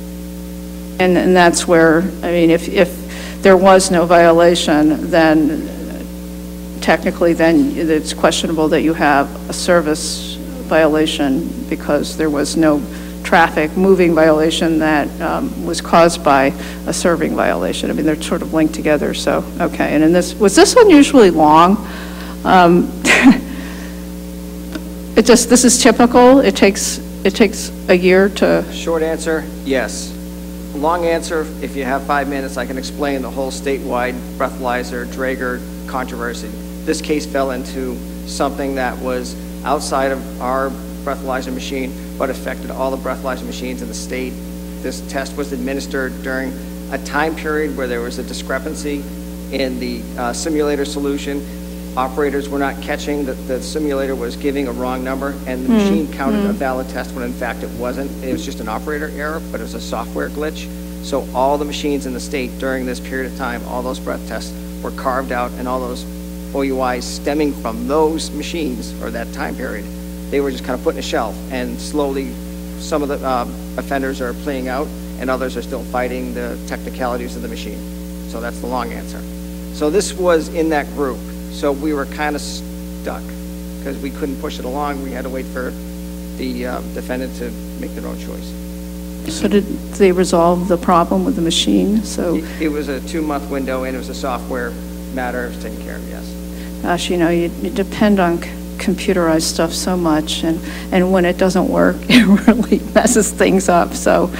And, and that's where, I mean, if, if there was no violation, then technically then it's questionable that you have a service violation because there was no traffic moving violation that um, was caused by a serving violation. I mean, they're sort of linked together, so, okay. And in this, was this unusually long? Um, it just, this is typical. It takes, it takes a year to... Short answer, yes. Long answer, if you have five minutes, I can explain the whole statewide breathalyzer, Draeger controversy. This case fell into something that was outside of our breathalyzer machine, but affected all the breathalyzer machines in the state. This test was administered during a time period where there was a discrepancy in the uh, simulator solution. Operators were not catching that the simulator was giving a wrong number, and the mm. machine counted mm. a valid test when in fact it wasn't. It was just an operator error, but it was a software glitch. So all the machines in the state during this period of time, all those breath tests were carved out, and all those O U Is stemming from those machines or that time period, they were just kind of put in a shelf, and slowly some of the uh, offenders are playing out and others are still fighting the technicalities of the machine. So that's the long answer. So this was in that group. So we were kind of stuck because we couldn't push it along. We had to wait for the uh, defendant to make their own choice. So did they resolve the problem with the machine? So It, it was a two-month window, and it was a software matter. It was taken care of, yes. Gosh, you know, you, you depend on computerized stuff so much, and and when it doesn't work, it really messes things up. So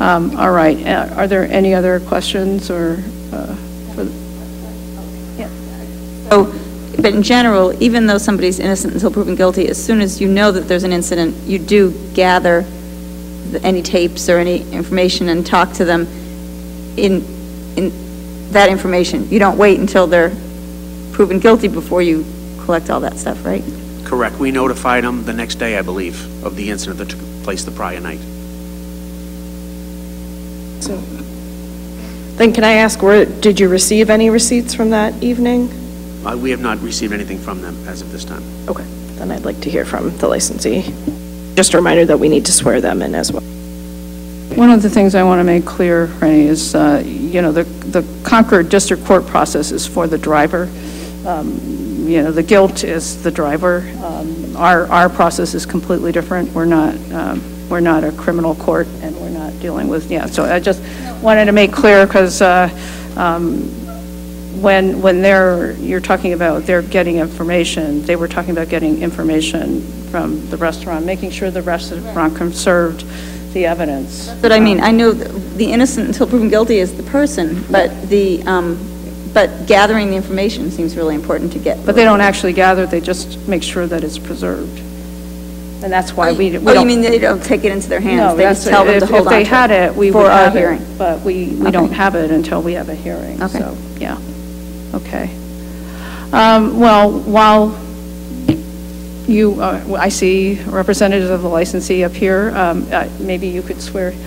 um, all right, uh, are there any other questions or uh, for the, yeah. So but in general, even though somebody's innocent until proven guilty, as soon as you know that there's an incident, you do gather the, any tapes or any information and talk to them in, in that information. You don't wait until they're proven guilty before you collect all that stuff, right? Correct. We notified them the next day, I believe, of the incident that took place the prior night. So, then can I ask, where did you receive any receipts from that evening? Uh, we have not received anything from them as of this time. Okay, then I'd like to hear from the licensee. Just a reminder that we need to swear them in as well. One of the things I want to make clear, Franny, is uh, you know, the the Concord District Court process is for the driver. Um, you know, the guilt is the driver. Um, our our process is completely different. We're not um, we're not a criminal court, and we're not dealing with yeah. So I just wanted to make clear, because Uh, um, When when they're you're talking about they're getting information, they were talking about getting information from the restaurant, making sure the restaurant conserved the evidence. That's what um, I mean. I know the innocent until proven guilty is the person, but the um, but gathering the information seems really important to get. But they don't actually gather; they just make sure that it's preserved, and that's why oh, we. we oh, don't, you mean they don't take it into their hands? No, they just tell them if, to hold on. If they had it, we would have it, but we we okay. don't have it until we have a hearing. Okay. So yeah. Okay. Um, well, while you, uh, I see representatives of the licensee up here, um, uh, maybe you could swear him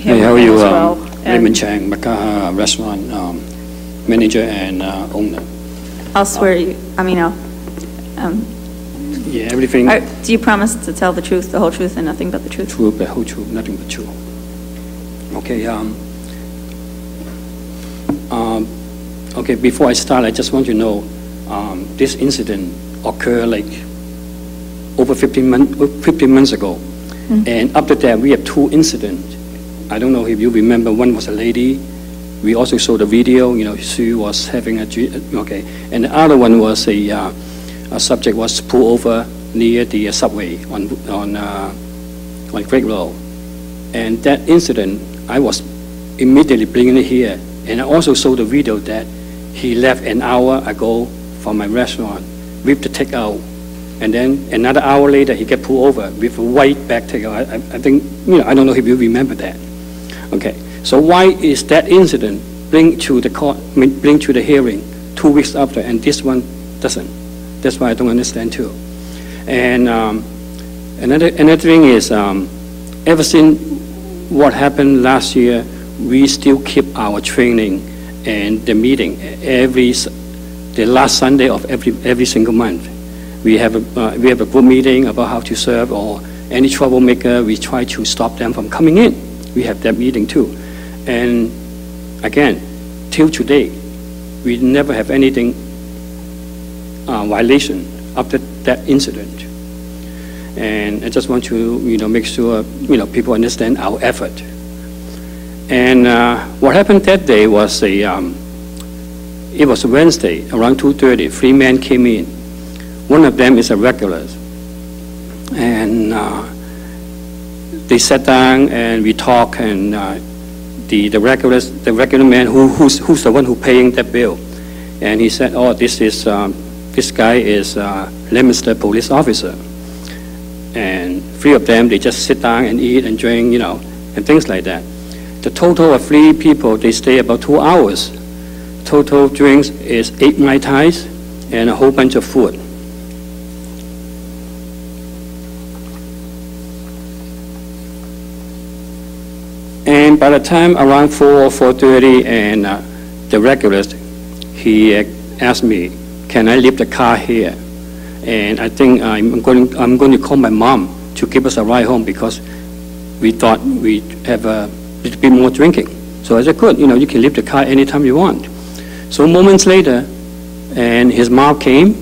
hey, how are you? As well. Um, Raymond Chang, Makaha Restaurant um, manager and uh, owner. I'll swear um, you, I mean, I'll. Um, yeah, everything. Are, do you promise to tell the truth, the whole truth, and nothing but the truth? Truth, the whole truth, nothing but truth. Okay. Um, Um, okay, before I start, I just want you to know um, this incident occurred like over fifteen months ago. Mm-hmm. And after that, we have two incidents. I don't know if you remember, one was a lady. We also saw the video, you know, she was having a, okay. And the other one was a, uh, a subject was pulled over near the uh, subway on, on, uh, on Great Road. And that incident, I was immediately bringing it here. And I also saw the video that he left an hour ago from my restaurant with the takeout. And then another hour later, he got pulled over with a white bag takeout. I, I, I think, you know, I don't know if you remember that. Okay, so why is that incident bring to the court, bring to the hearing two weeks after, and this one doesn't? That's why I don't understand too. And um, another, another thing is, um, ever since what happened last year, we still keep our training and the meeting every the last Sunday of every every single month. We have a uh, we have a group meeting about how to serve or any troublemaker. We try to stop them from coming in. We have that meeting too, and again, till today, we never have anything uh, violation after that incident. And I just want to you know make sure you know people understand our effort. And uh, what happened that day was a, um, it was Wednesday, around two thirty, three men came in. One of them is a regular. And uh, they sat down and we talked, and uh, the, the, regulars, the regular man, who, who's, who's the one who paying that bill? And he said, oh, this, is, um, this guy is uh, Leominster police officer. And three of them, they just sit down and eat and drink, you know, and things like that. The total of three people, they stay about two hours. Total drinks is eight Mai Tais and a whole bunch of food. And by the time around four or four thirty, and uh, the regulars, he uh, asked me, can I leave the car here? And I think I'm going, I'm going to call my mom to give us a ride home, because we thought we have a to be more drinking. So I said, good, you know, you can leave the car anytime you want. So moments later, and his mom came,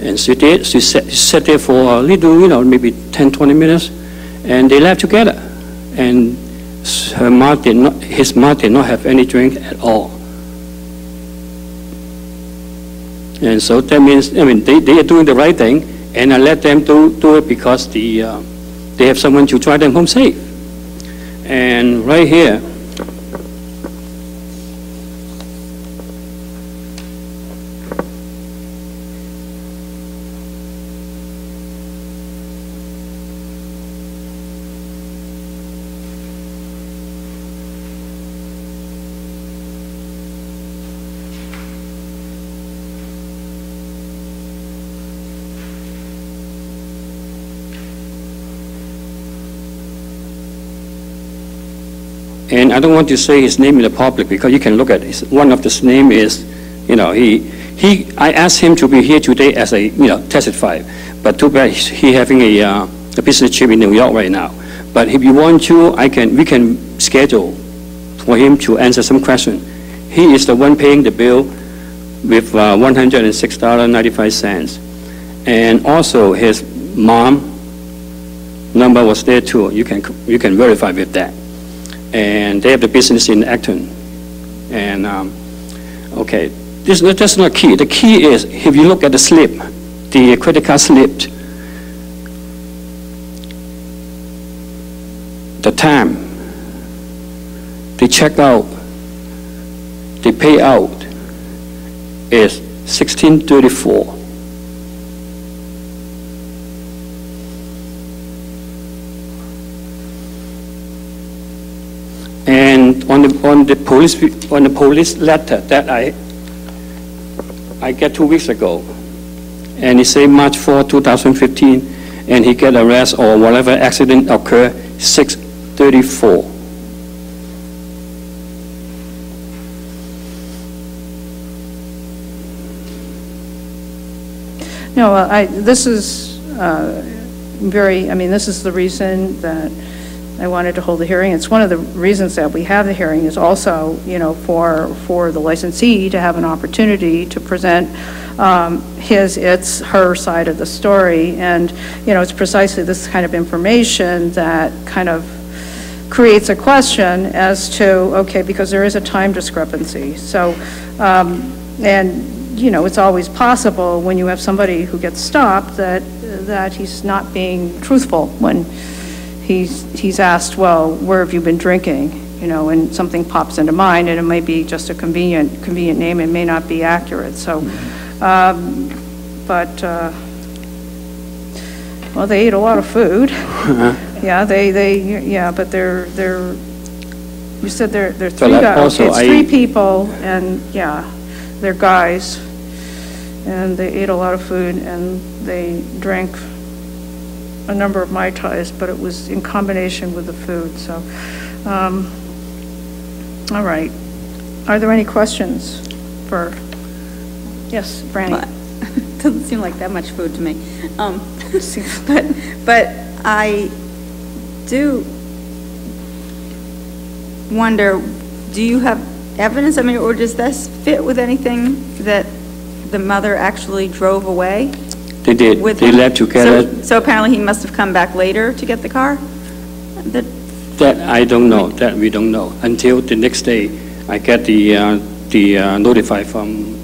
and she did, she sat, she sat there for a little, you know, maybe ten, twenty minutes, and they left together. And her mom did not, his mom did not have any drink at all. And so that means, I mean, they, they are doing the right thing, and I let them do, do it because the, uh, they have someone to drive them home safe. And right here, and I don't want to say his name in the public because you can look at it. One of his name is, you know, he, he, I asked him to be here today as a, you know, testify, but too bad he having a, uh, a business trip in New York right now. But if you want to, I can, we can schedule for him to answer some question. He is the one paying the bill with uh, one hundred six dollars and ninety-five cents. And also his mom number was there too. You can, you can verify with that. And they have the business in Acton. And um, okay, this, that's not key. The key is, if you look at the slip, the credit card slip, the time, the checkout, the payout is sixteen thirty-four. And on the on the police on the police letter that I I get two weeks ago, and he say March fourth two thousand fifteen, and he get arrest or whatever accident occur six thirty-four. No, I this is uh, very. I mean, this is the reason that I wanted to hold the hearing. It's one of the reasons that we have the hearing is also, you know, for for the licensee to have an opportunity to present um, his, its, her side of the story. And, you know, it's precisely this kind of information that kind of creates a question as to, okay, because there is a time discrepancy. So, um, and, you know, it's always possible when you have somebody who gets stopped that, that he's not being truthful when He's, he's asked, well, where have you been drinking? You know, and something pops into mind, and it may be just a convenient, convenient name. It may not be accurate. So, um, but, uh, well, they eat a lot of food. Yeah, they, they, yeah, but they're, they're, you said they're, they're three guys. It's three people, and yeah, they're guys, and they ate a lot of food, and they drank a number of Mai Tais, but it was in combination with the food. So, um, all right. Are there any questions for, yes, Franny? It doesn't seem like that much food to me. Um, but, but I do wonder, do you have evidence? I mean, or does this fit with anything that the mother actually drove away? They did. With they him. left together. So, so apparently he must have come back later to get the car? The, that I don't know. That we don't know. Until the next day, I get the, uh, the uh, notify from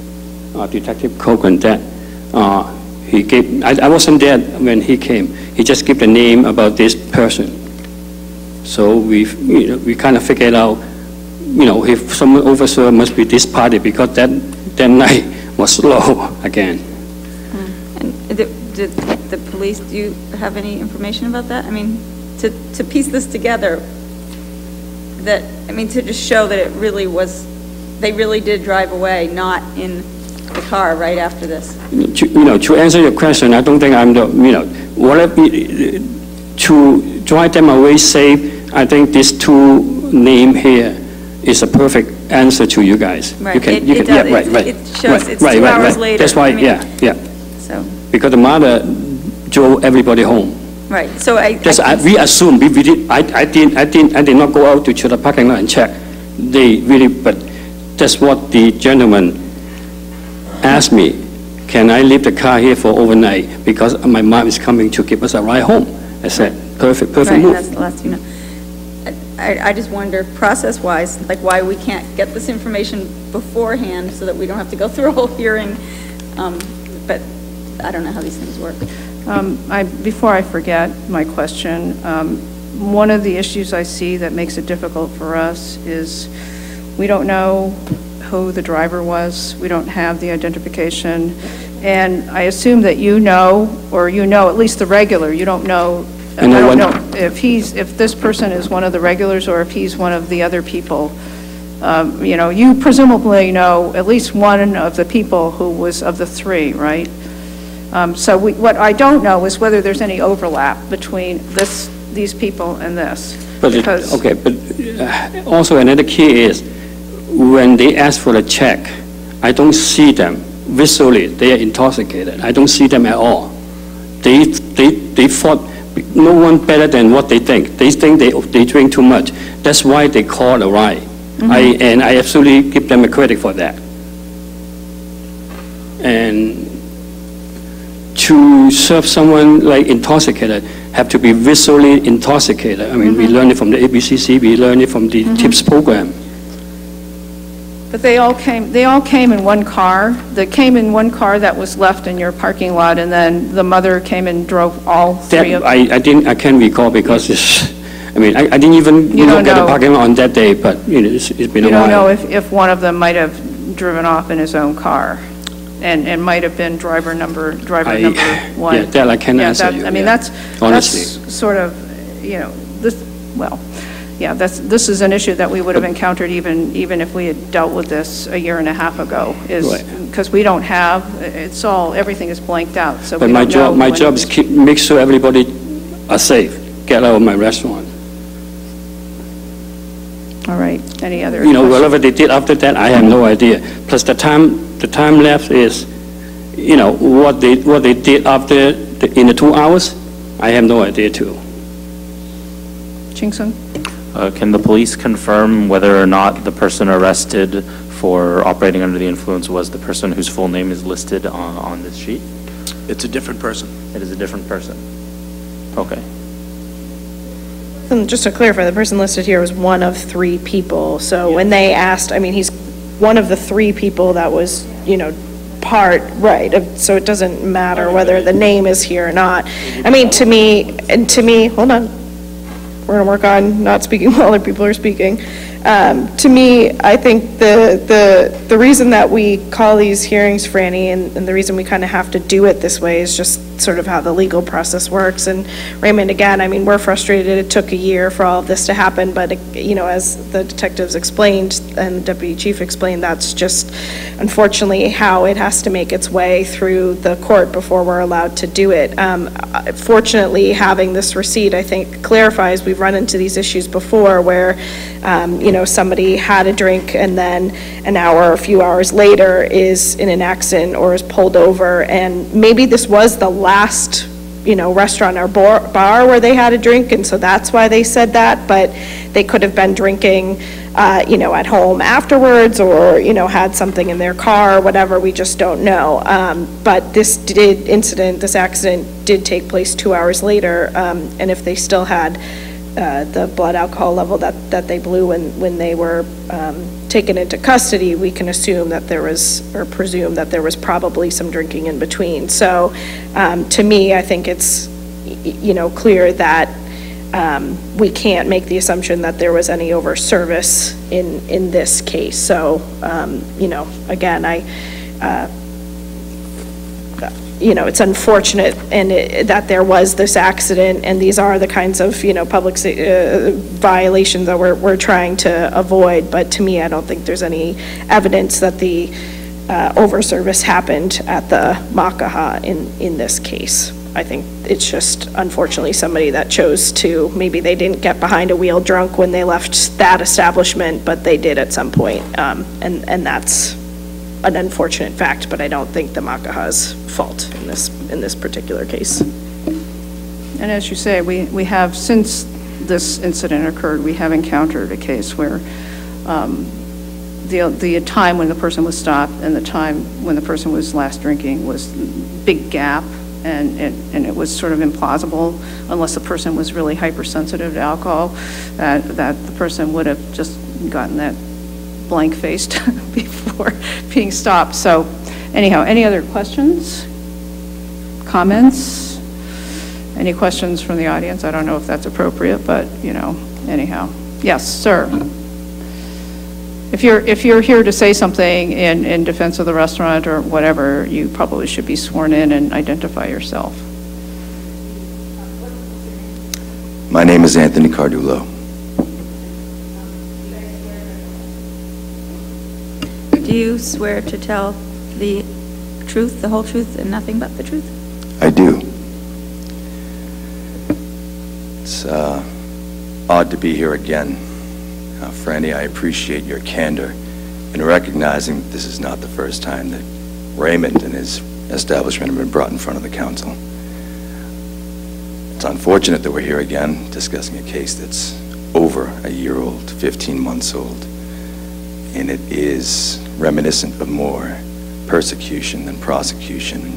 uh, Detective Cogan that uh, he gave, I, I wasn't there when he came. He just gave the name about this person. So we, you know, we kind of figured out, you know, if someone oversaw, must be this party because that, that night was slow again. Did, did the police, do you have any information about that? I mean, to, to piece this together, that, I mean, to just show that it really was, they really did drive away, not in the car right after this. To, you know, to answer your question, I don't think I'm the, you know, whatever, to drive them away safe, I think these two names here is a perfect answer to you guys. Right, you can, it, you it can, does, yeah, right, right. It shows right, it's right, two right, hours right. later. That's why, I mean, yeah, yeah. So. Because the mother drove everybody home. Right. So I. Just I, I we assume we, we did. I I didn't I didn't I did not go out to check the parking lot and check. They really, but that's what the gentleman asked me. Can I leave the car here for overnight because my mom is coming to give us a ride home? I said, right. perfect, perfect right, move. That's the last, you know. I, I just wonder, process-wise, like why we can't get this information beforehand so that we don't have to go through a whole hearing, um, but. I don't know how these things work. Um, I, before I forget my question, um, one of the issues I see that makes it difficult for us is we don't know who the driver was. We don't have the identification. And I assume that you know, or you know at least the regular, you don't know, I don't know if he's, if this person is one of the regulars or if he's one of the other people. Um, you know, you presumably know at least one of the people who was of the three, right? Um, so we, what I don't know is whether there's any overlap between this, these people and this. But it, okay, but uh, also another key is when they ask for a check, I don't see them visually. They are intoxicated. I don't see them at all. They they they thought no one better than what they think. They think they they drink too much. That's why they call a riot. Mm-hmm. I and I absolutely give them a credit for that. And to serve someone like intoxicated, have to be visually intoxicated. I mean, mm-hmm. we learned it from the A B C C, we learned it from the mm-hmm. TIPS program. But they all came. They all came in one car. They came in one car that was left in your parking lot, and then the mother came and drove all three that, of. I I didn't. I can't recall because it's. I mean, I, I didn't even you look at the parking lot on that day. But you know, it's, it's been you a while. You don't know if if one of them might have driven off in his own car. And, and might have been driver number driver I, number one. Yeah, that I can yeah, answer that, you. I mean, yeah. that's honestly that's sort of you know this. Well, yeah, that's this is an issue that we would have encountered even even if we had dealt with this a year and a half ago. Is because right. we don't have it's all everything is blanked out. So, but we my don't job know my job is keep make sure everybody are safe. Get out of my restaurant. All right. Any other? You know, questions? Whatever they did after that, I have no idea. Plus the time. The time left is, you know, what they what they did after the, in the two hours. I have no idea too. Ching-Sung, uh, can the police confirm whether or not the person arrested for operating under the influence was the person whose full name is listed on, on this sheet? It's a different person. It is a different person. Okay. And just to clarify, the person listed here was one of three people. So yeah. when they asked, I mean, he's. One of the three people that was, you know, part, right, so it doesn't matter whether the name is here or not. I mean, to me, and to me, hold on, we're gonna work on not speaking while other people are speaking. Um, to me, I think the, the, the reason that we call these hearings, Franny, and, and the reason we kind of have to do it this way is just sort of how the legal process works. And Raymond, again, I mean, we're frustrated it took a year for all of this to happen, but, it, you know, as the detectives explained and the deputy chief explained, that's just unfortunately how it has to make its way through the court before we're allowed to do it. Um, fortunately, having this receipt, I think, clarifies we've run into these issues before where, um, you know, somebody had a drink and then an hour or a few hours later is in an accident or is pulled over, and maybe this was the last you know restaurant or bar, bar where they had a drink, and so that's why they said that, but they could have been drinking uh, you know at home afterwards, or you know had something in their car or whatever. We just don't know, um, but this did incident this accident did take place two hours later, um, and if they still had Uh, the blood alcohol level that, that they blew when, when they were um, taken into custody, we can assume that there was, or presume that there was probably some drinking in between. So um, to me, I think it's, you know, clear that um, we can't make the assumption that there was any over service in, in this case. So, um, you know, again, I, uh, you know, it's unfortunate and it, that there was this accident, and these are the kinds of, you know, public uh, violations that we're, we're trying to avoid. But to me, I don't think there's any evidence that the uh, over-service happened at the Makaha in, in this case. I think it's just, unfortunately, somebody that chose to, maybe they didn't get behind a wheel drunk when they left that establishment, but they did at some point. Um, and, and that's an unfortunate fact, but I don't think the Makaha's fault in this in this particular case. And as you say, we we have, since this incident occurred, we have encountered a case where um, the the time when the person was stopped and the time when the person was last drinking was big gap, and and, and it was sort of implausible, unless the person was really hypersensitive to alcohol, that that the person would have just gotten that blank-faced before being stopped. So anyhow, any other questions, comments, any questions from the audience? I don't know if that's appropriate, but you know, anyhow. Yes, sir. If you're if you're here to say something in, in defense of the restaurant or whatever, you probably should be sworn in and identify yourself. My name is Anthony Cardulo. Do you swear to tell the truth, the whole truth, and nothing but the truth? I do. It's uh, odd to be here again. Uh, Franny, I appreciate your candor in recognizing that this is not the first time that Raymond and his establishment have been brought in front of the council. It's unfortunate that we're here again discussing a case that's over a year old, fifteen months old, and it is reminiscent of more persecution than prosecution.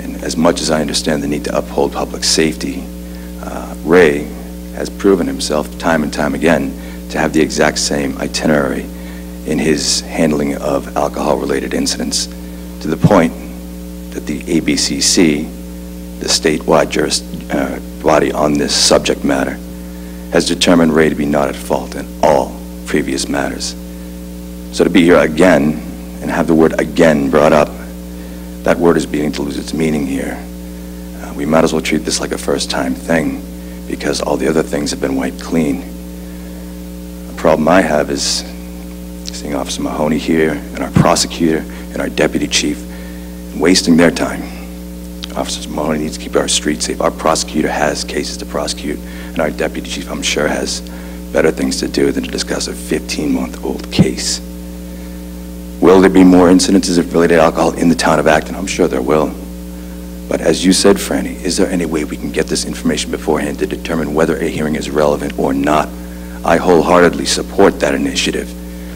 And as much as I understand the need to uphold public safety, uh, Ray has proven himself time and time again to have the exact same itinerary in his handling of alcohol-related incidents, to the point that the A B C C, the statewide jurist, uh, body on this subject matter, has determined Ray to be not at fault in all previous matters. So to be here again and have the word again brought up, that word is beginning to lose its meaning here. Uh, we might as well treat this like a first-time thing, because all the other things have been wiped clean. The problem I have is seeing Officer Mahoney here and our prosecutor and our deputy chief wasting their time. Officer Mahoney needs to keep our streets safe. Our prosecutor has cases to prosecute, and our deputy chief, I'm sure, has better things to do than to discuss a fifteen-month-old case. Will there be more incidences of related alcohol in the town of Acton? I'm sure there will. But as you said, Franny, is there any way we can get this information beforehand to determine whether a hearing is relevant or not? I wholeheartedly support that initiative,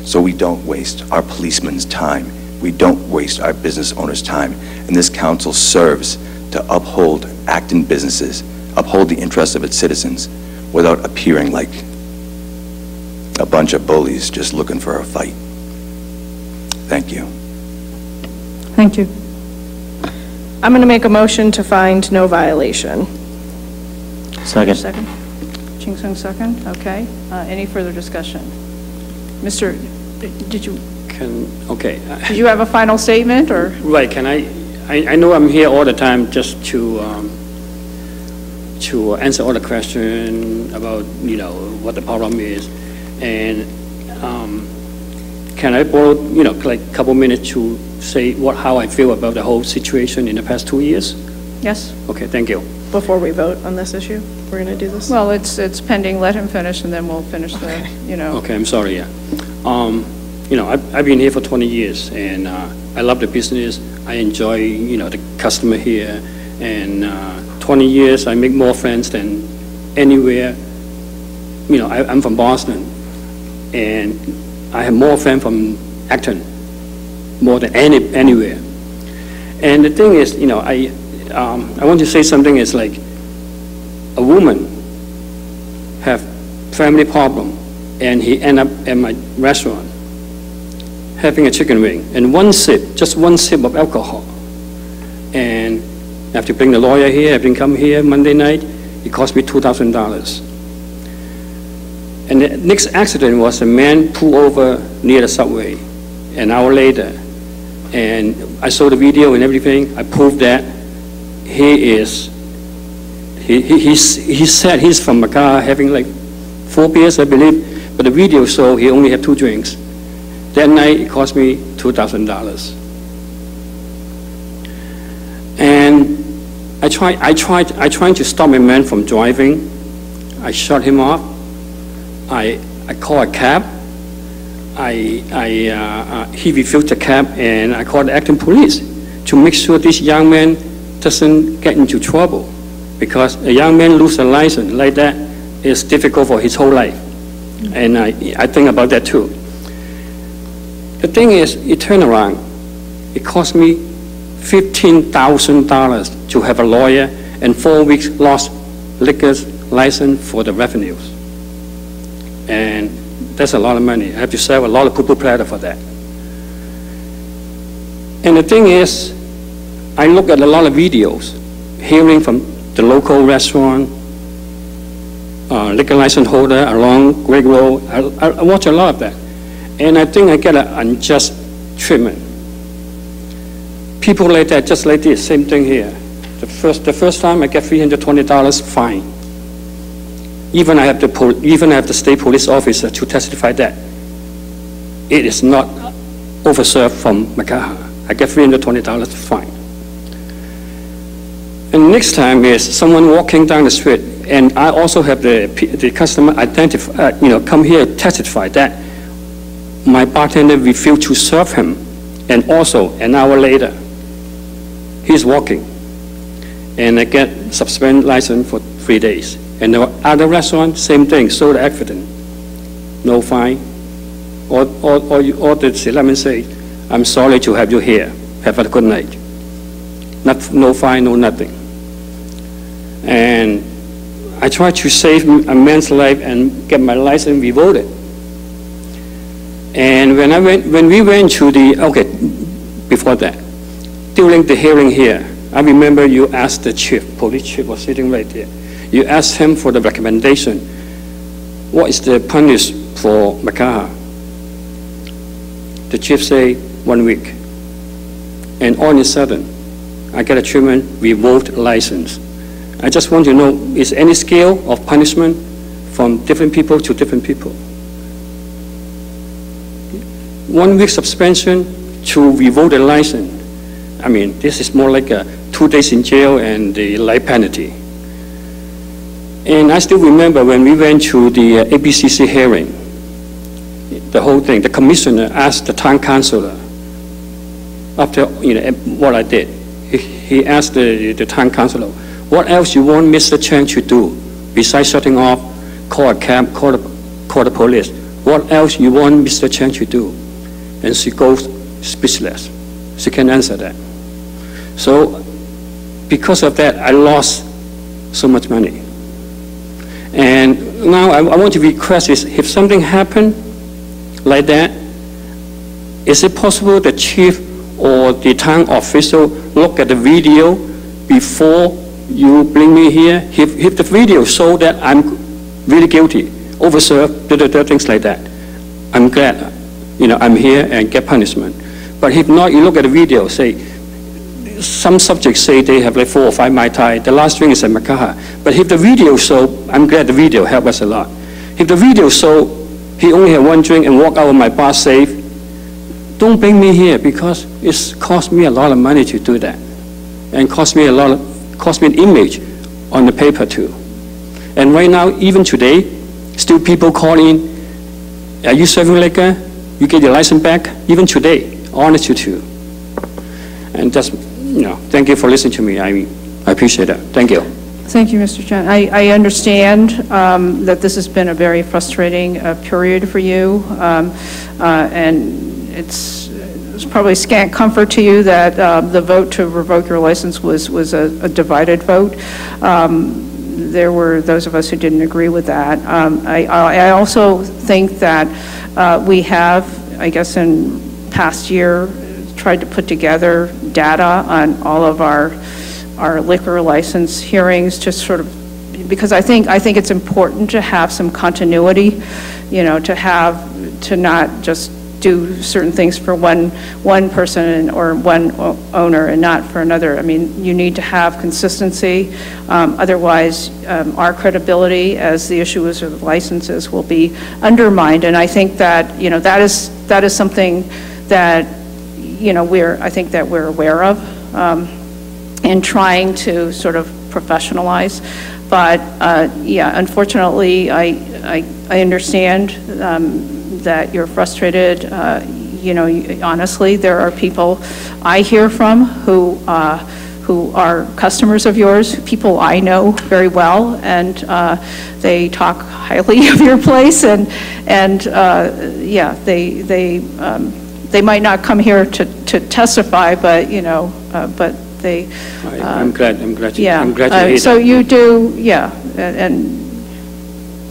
so we don't waste our policemen's time. We don't waste our business owners' time. And this council serves to uphold Acton businesses, uphold the interests of its citizens, without appearing like a bunch of bullies just looking for a fight. Thank you. Thank you. I'm going to make a motion to find no violation. Second. Second. Ching-Sung second. Okay. Uh, any further discussion? Mister, did you? Can, okay. Did you have a final statement or? Right. Can I, I, I know I'm here all the time just to, um, to answer all the questions about, you know, what the problem is. And um, can I borrow, you know, like a couple minutes to say what how I feel about the whole situation in the past two years? Yes. Okay, thank you. Before we vote on this issue, we're going to do this? Well, it's it's pending. Let him finish, and then we'll finish the, you know. Okay, I'm sorry, yeah. Um, you know, I've, I've been here for twenty years, and uh, I love the business. I enjoy, you know, the customer here. And uh, twenty years, I make more friends than anywhere. You know, I, I'm from Boston, and I have more friends from Acton, more than any anywhere. And the thing is, you know, I um, I want to say something is like a woman have family problem, and he end up at my restaurant having a chicken wing and one sip, just one sip of alcohol. And I have to bring the lawyer here. I have to come here Monday night. It cost me two thousand dollars. And the next accident was a man pulled over near the subway an hour later. And I saw the video and everything. I proved that he is, he, he, he's, he said he's from Makaha, having like four beers, I believe. But the video showed he only had two drinks. That night, it cost me two thousand dollars. And I tried, I, tried, I tried to stop a man from driving. I shut him off. I, I called a cab. I, I, uh, uh, he refused the cab, and I called the Acton police to make sure this young man doesn't get into trouble, because a young man lose a license like that is difficult for his whole life. Mm-hmm. And I, I think about that too. The thing is, it turned around. It cost me fifteen thousand dollars to have a lawyer, and four weeks lost liquor's license for the revenues. And that's a lot of money. I have to serve a lot of poo-poo platter for that. And the thing is, I look at a lot of videos, hearing from the local restaurant, uh, liquor license holder along Great Road. I, I watch a lot of that. And I think I get an unjust treatment. People like that, just like this, same thing here. The first, the first time I get three hundred twenty dollars fine. Even I have the pol even I have the state police officer to testify that it is not overserved from Makaha. I get three hundred twenty dollars fine. And next time is someone walking down the street and I also have the the customer identify, uh, you know, come here testify that my bartender refused to serve him, and also an hour later, he's walking, and I get suspend license for three days. And the other restaurant, same thing, sold the accident, no fine. Or or or, you, or the selectmen say, I'm sorry to have you here. Have a good night. Not no fine, no nothing. And I tried to save a man's life and get my license revoked. And when I went, when we went to the, okay, before that, during the hearing here, I remember you asked the chief, police chief was sitting right there. You asked him for the recommendation. What is the punish for Makaha? The chief say one week. And all of a sudden, I get a treatment revoked license. I just want to know, is any scale of punishment from different people to different people? One week suspension to revoke the license. I mean, this is more like a two days in jail and the life penalty. And I still remember when we went to the uh, A B C C hearing, the whole thing, the commissioner asked the town councilor, after you know, what I did, he, he asked the, the town councilor, what else you want Mister Chang to do besides shutting off, call a cab, call the, call the police? What else you want Mister Chang to do? And she goes speechless. She can't answer that. So because of that, I lost so much money. And now I, I want to request is, if something happened like that, is it possible the chief or the town official look at the video before you bring me here? If, if the video show that I'm really guilty, overserved, da, da, da, things like that, I'm glad, you know, I'm here and get punishment. But if not, you look at the video, say, some subjects say they have like four or five Mai Tai, the last thing is at Makaha. But if the video show, I'm glad the video helped us a lot. If the video show, he only had one drink and walked out of my bar safe, don't bring me here because it's cost me a lot of money to do that. And cost me a lot of, cost me an image on the paper too. And right now, even today, still people call in, are you serving liquor? You get your license back? Even today, honest you too. And that's, you know, thank you for listening to me. I, I appreciate that. Thank you. Thank you, Mister Chen. I, I understand um, that this has been a very frustrating uh, period for you. Um, uh, and it's, it's probably scant comfort to you that uh, the vote to revoke your license was, was a, a divided vote. Um, there were those of us who didn't agree with that. Um, I, I also think that uh, we have, I guess in past year, tried to put together data on all of our our liquor license hearings, just sort of, because I think I think it's important to have some continuity, you know, to have, to not just do certain things for one one person or one owner and not for another. I mean, you need to have consistency. Um, otherwise, um, our credibility as the issuers of licenses will be undermined. And I think that, you know, that is that is something that, you know, we're, I think that we're aware of um, and trying to sort of professionalize. But uh, yeah, unfortunately, I I, I understand um, that you're frustrated. Uh, you know, honestly, there are people I hear from who uh, who are customers of yours, people I know very well, and uh, they talk highly of your place, and and uh, yeah, they they um, they might not come here to, to testify, but you know, uh, but they. Uh, I'm glad. I'm glad. You, yeah. I'm glad you uh, so that. You do. Yeah, and. and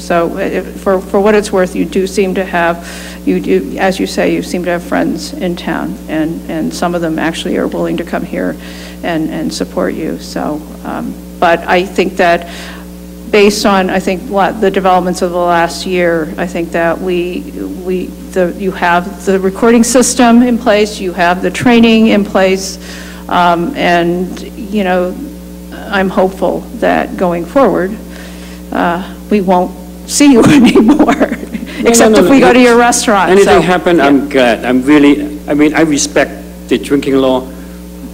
So if, for, for what it's worth, you do seem to have, you do, as you say, you seem to have friends in town, and, and some of them actually are willing to come here and, and support you. So, um, but I think that based on, I think, what the developments of the last year, I think that we, we the, you have the recording system in place, you have the training in place, um, and, you know, I'm hopeful that going forward, uh, we won't see you anymore, except no, no, no, if we no, go to your restaurant. Anything so, happened, yeah. I'm glad. I'm really, I mean, I respect the drinking law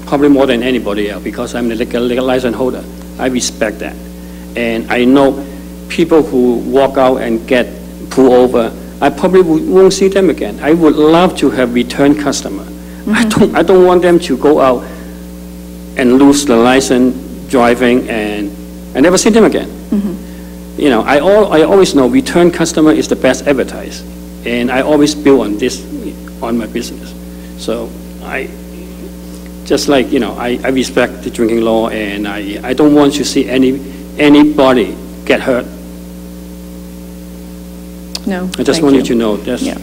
probably more than anybody else because I'm the liquor license holder. I respect that. and I know people who walk out and get pulled over, I probably won't see them again. I would love to have return customer. Mm-hmm. I don't, I don't want them to go out and lose the license driving and I never see them again. Mm-hmm. You know, I, all, I always know return customer is the best advertise, and I always build on this, on my business. So I, just like, you know, I, I respect the drinking law, and I, I don't want to see any, anybody get hurt. No, I just wanted you to know that's, yeah.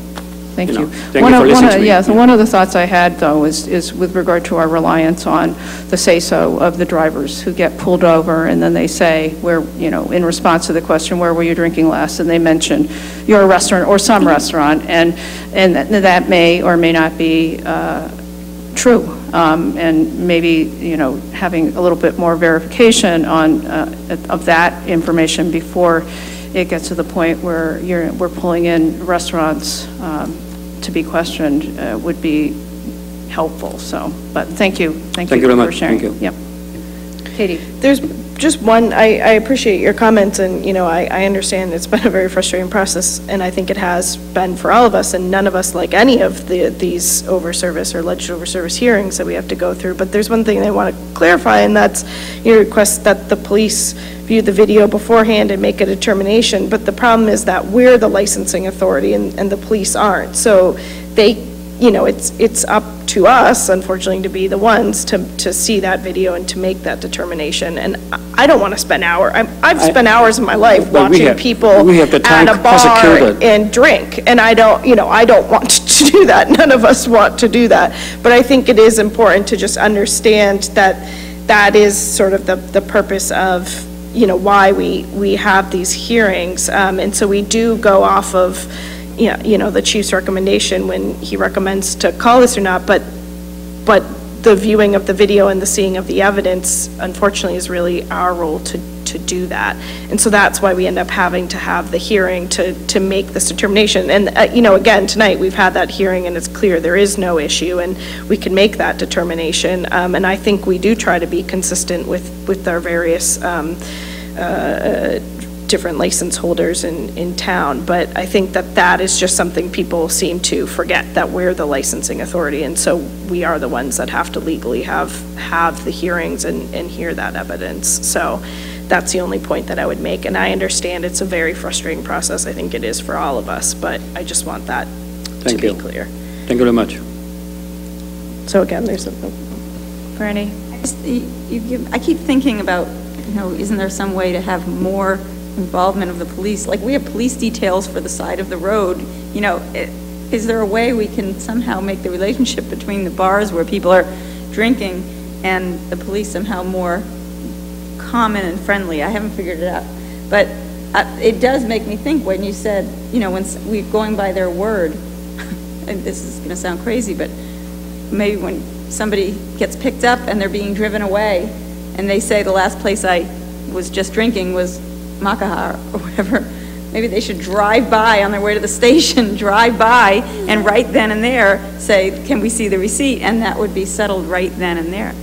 Thank you. Know, you. Thank one you for of, listening one to me. Yeah, so yeah. One of the thoughts I had, though, is, is with regard to our reliance on the say-so of the drivers who get pulled over, and then they say, where, you know, in response to the question, where were you drinking last? And they mention your restaurant or some mm-hmm. restaurant, and, and that may or may not be uh, true. Um, and maybe, you know, having a little bit more verification on uh, of that information before it gets to the point where you're, we're pulling in restaurants um, to be questioned uh, would be helpful. So, but thank you. Thank, thank you, you very for much. Sharing. Thank you. Yep. Katie. There's just one, I, I appreciate your comments, and you know, I, I understand it's been a very frustrating process, and I think it has been for all of us, and none of us like any of the these over service or alleged over service hearings that we have to go through. But there's one thing I want to clarify, and that's your request that the police view the video beforehand and make a determination. But the problem is that we're the licensing authority, and, and the police aren't. So they, you know, it's it's up to us, unfortunately, to be the ones to, to see that video and to make that determination. And I don't want to spend hours. I've spent I, hours of my life watching we have, people we have the at a bar and drink. And I don't, you know, I don't want to do that. None of us want to do that. But I think it is important to just understand that that is sort of the, the purpose of, you know, why we, we have these hearings. Um, and so we do go off of, yeah, you know, the chief's recommendation when he recommends to call this or not, but but the viewing of the video and the seeing of the evidence, unfortunately, is really our role to to do that. And so that's why we end up having to have the hearing to to make this determination. And uh, you know, again, tonight we've had that hearing, and it's clear there is no issue, and we can make that determination. Um, and I think we do try to be consistent with with our various um, uh, different license holders in, in town, but I think that that is just something people seem to forget, that we're the licensing authority, and so we are the ones that have to legally have have the hearings and, and hear that evidence. So that's the only point that I would make, and I understand it's a very frustrating process. I think it is for all of us, but I just want that Thank to you. Be clear. Thank you very much. So again, there's something. Franny? I, just, you, you give, I keep thinking about, you know, isn't there some way to have more involvement of the police? Like, we have police details for the side of the road, you know, it, is there a way we can somehow make the relationship between the bars where people are drinking and the police somehow more common and friendly? I haven't figured it out, but I, it does make me think when you said, you know, when we're going by their word, and this is going to sound crazy, but maybe when somebody gets picked up and they're being driven away and they say the last place I was just drinking was Makaha or whatever, maybe they should drive by on their way to the station, drive by and right then and there say, can we see the receipt? And that would be settled right then and there.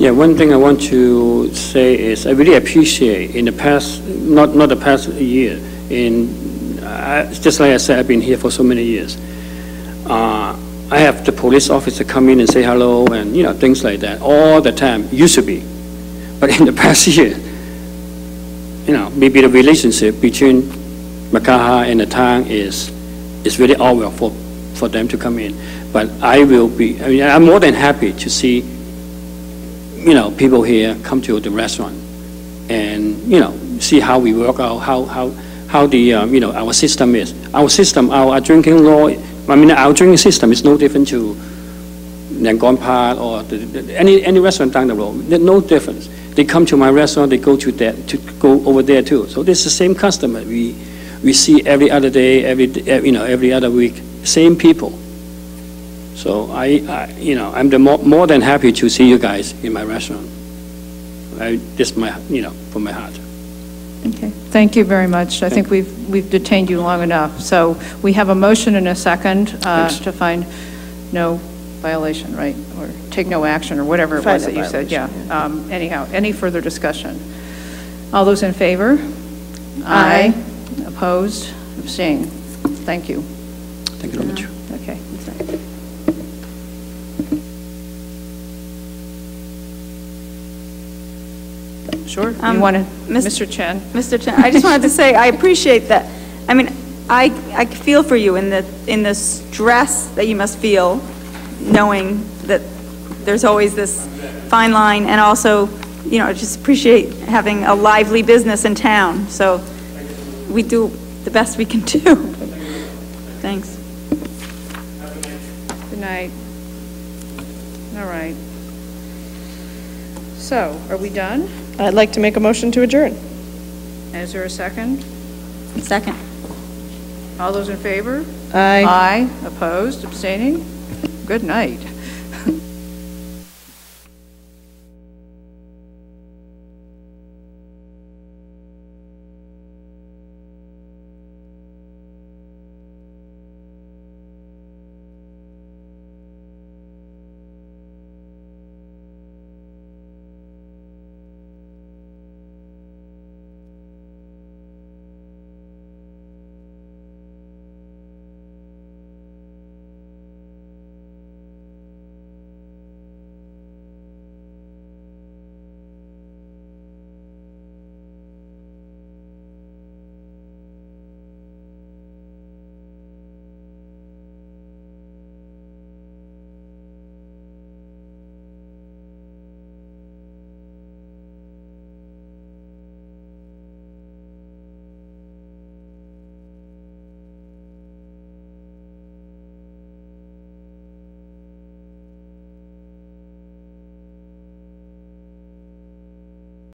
Yeah, one thing I want to say is I really appreciate in the past, not, not the past year, in, uh, just like I said, I've been here for so many years. Uh, I have the police officer come in and say hello and, you know, things like that all the time, used to be. But in the past year, you know, maybe the relationship between Makaha and the town is is really awkward for for them to come in. But I will be. I mean, I'm more than happy to see, you know, people here come to the restaurant, and you know, see how we work out, how how how the um, you know, our system is. Our system, our, our drinking law. I mean, our drinking system is no different to Nangon Park or the, the, any any restaurant down the road. There's no difference. They come to my restaurant, they go to that, to go over there too. So this is the same customer we we see every other day, every you know every other week, same people. So I, I you know I'm the more, more than happy to see you guys in my restaurant. I, this my you know from my heart. Okay, thank you very much. I Thank think we've we've detained you long enough. So we have a motion and a second uh, to find no violation, right, or take no action, or whatever it was that you said. Yeah. Um, anyhow, any further discussion? All those in favor? Aye. Aye. Opposed? Abstained. Thank you. Thank you very much. Okay. Sure. Um, you want to, Mister Chen? Mister Chen, I just wanted to say I appreciate that. I mean, I I feel for you in the in the stress that you must feel, knowing that there's always this fine line, and also, you know, I just appreciate having a lively business in town. So we do the best we can do. Thanks. Good night. All right. So, are we done? I'd like to make a motion to adjourn. Is there a second? Second. All those in favor? Aye. Aye. Opposed? Abstaining? Good night.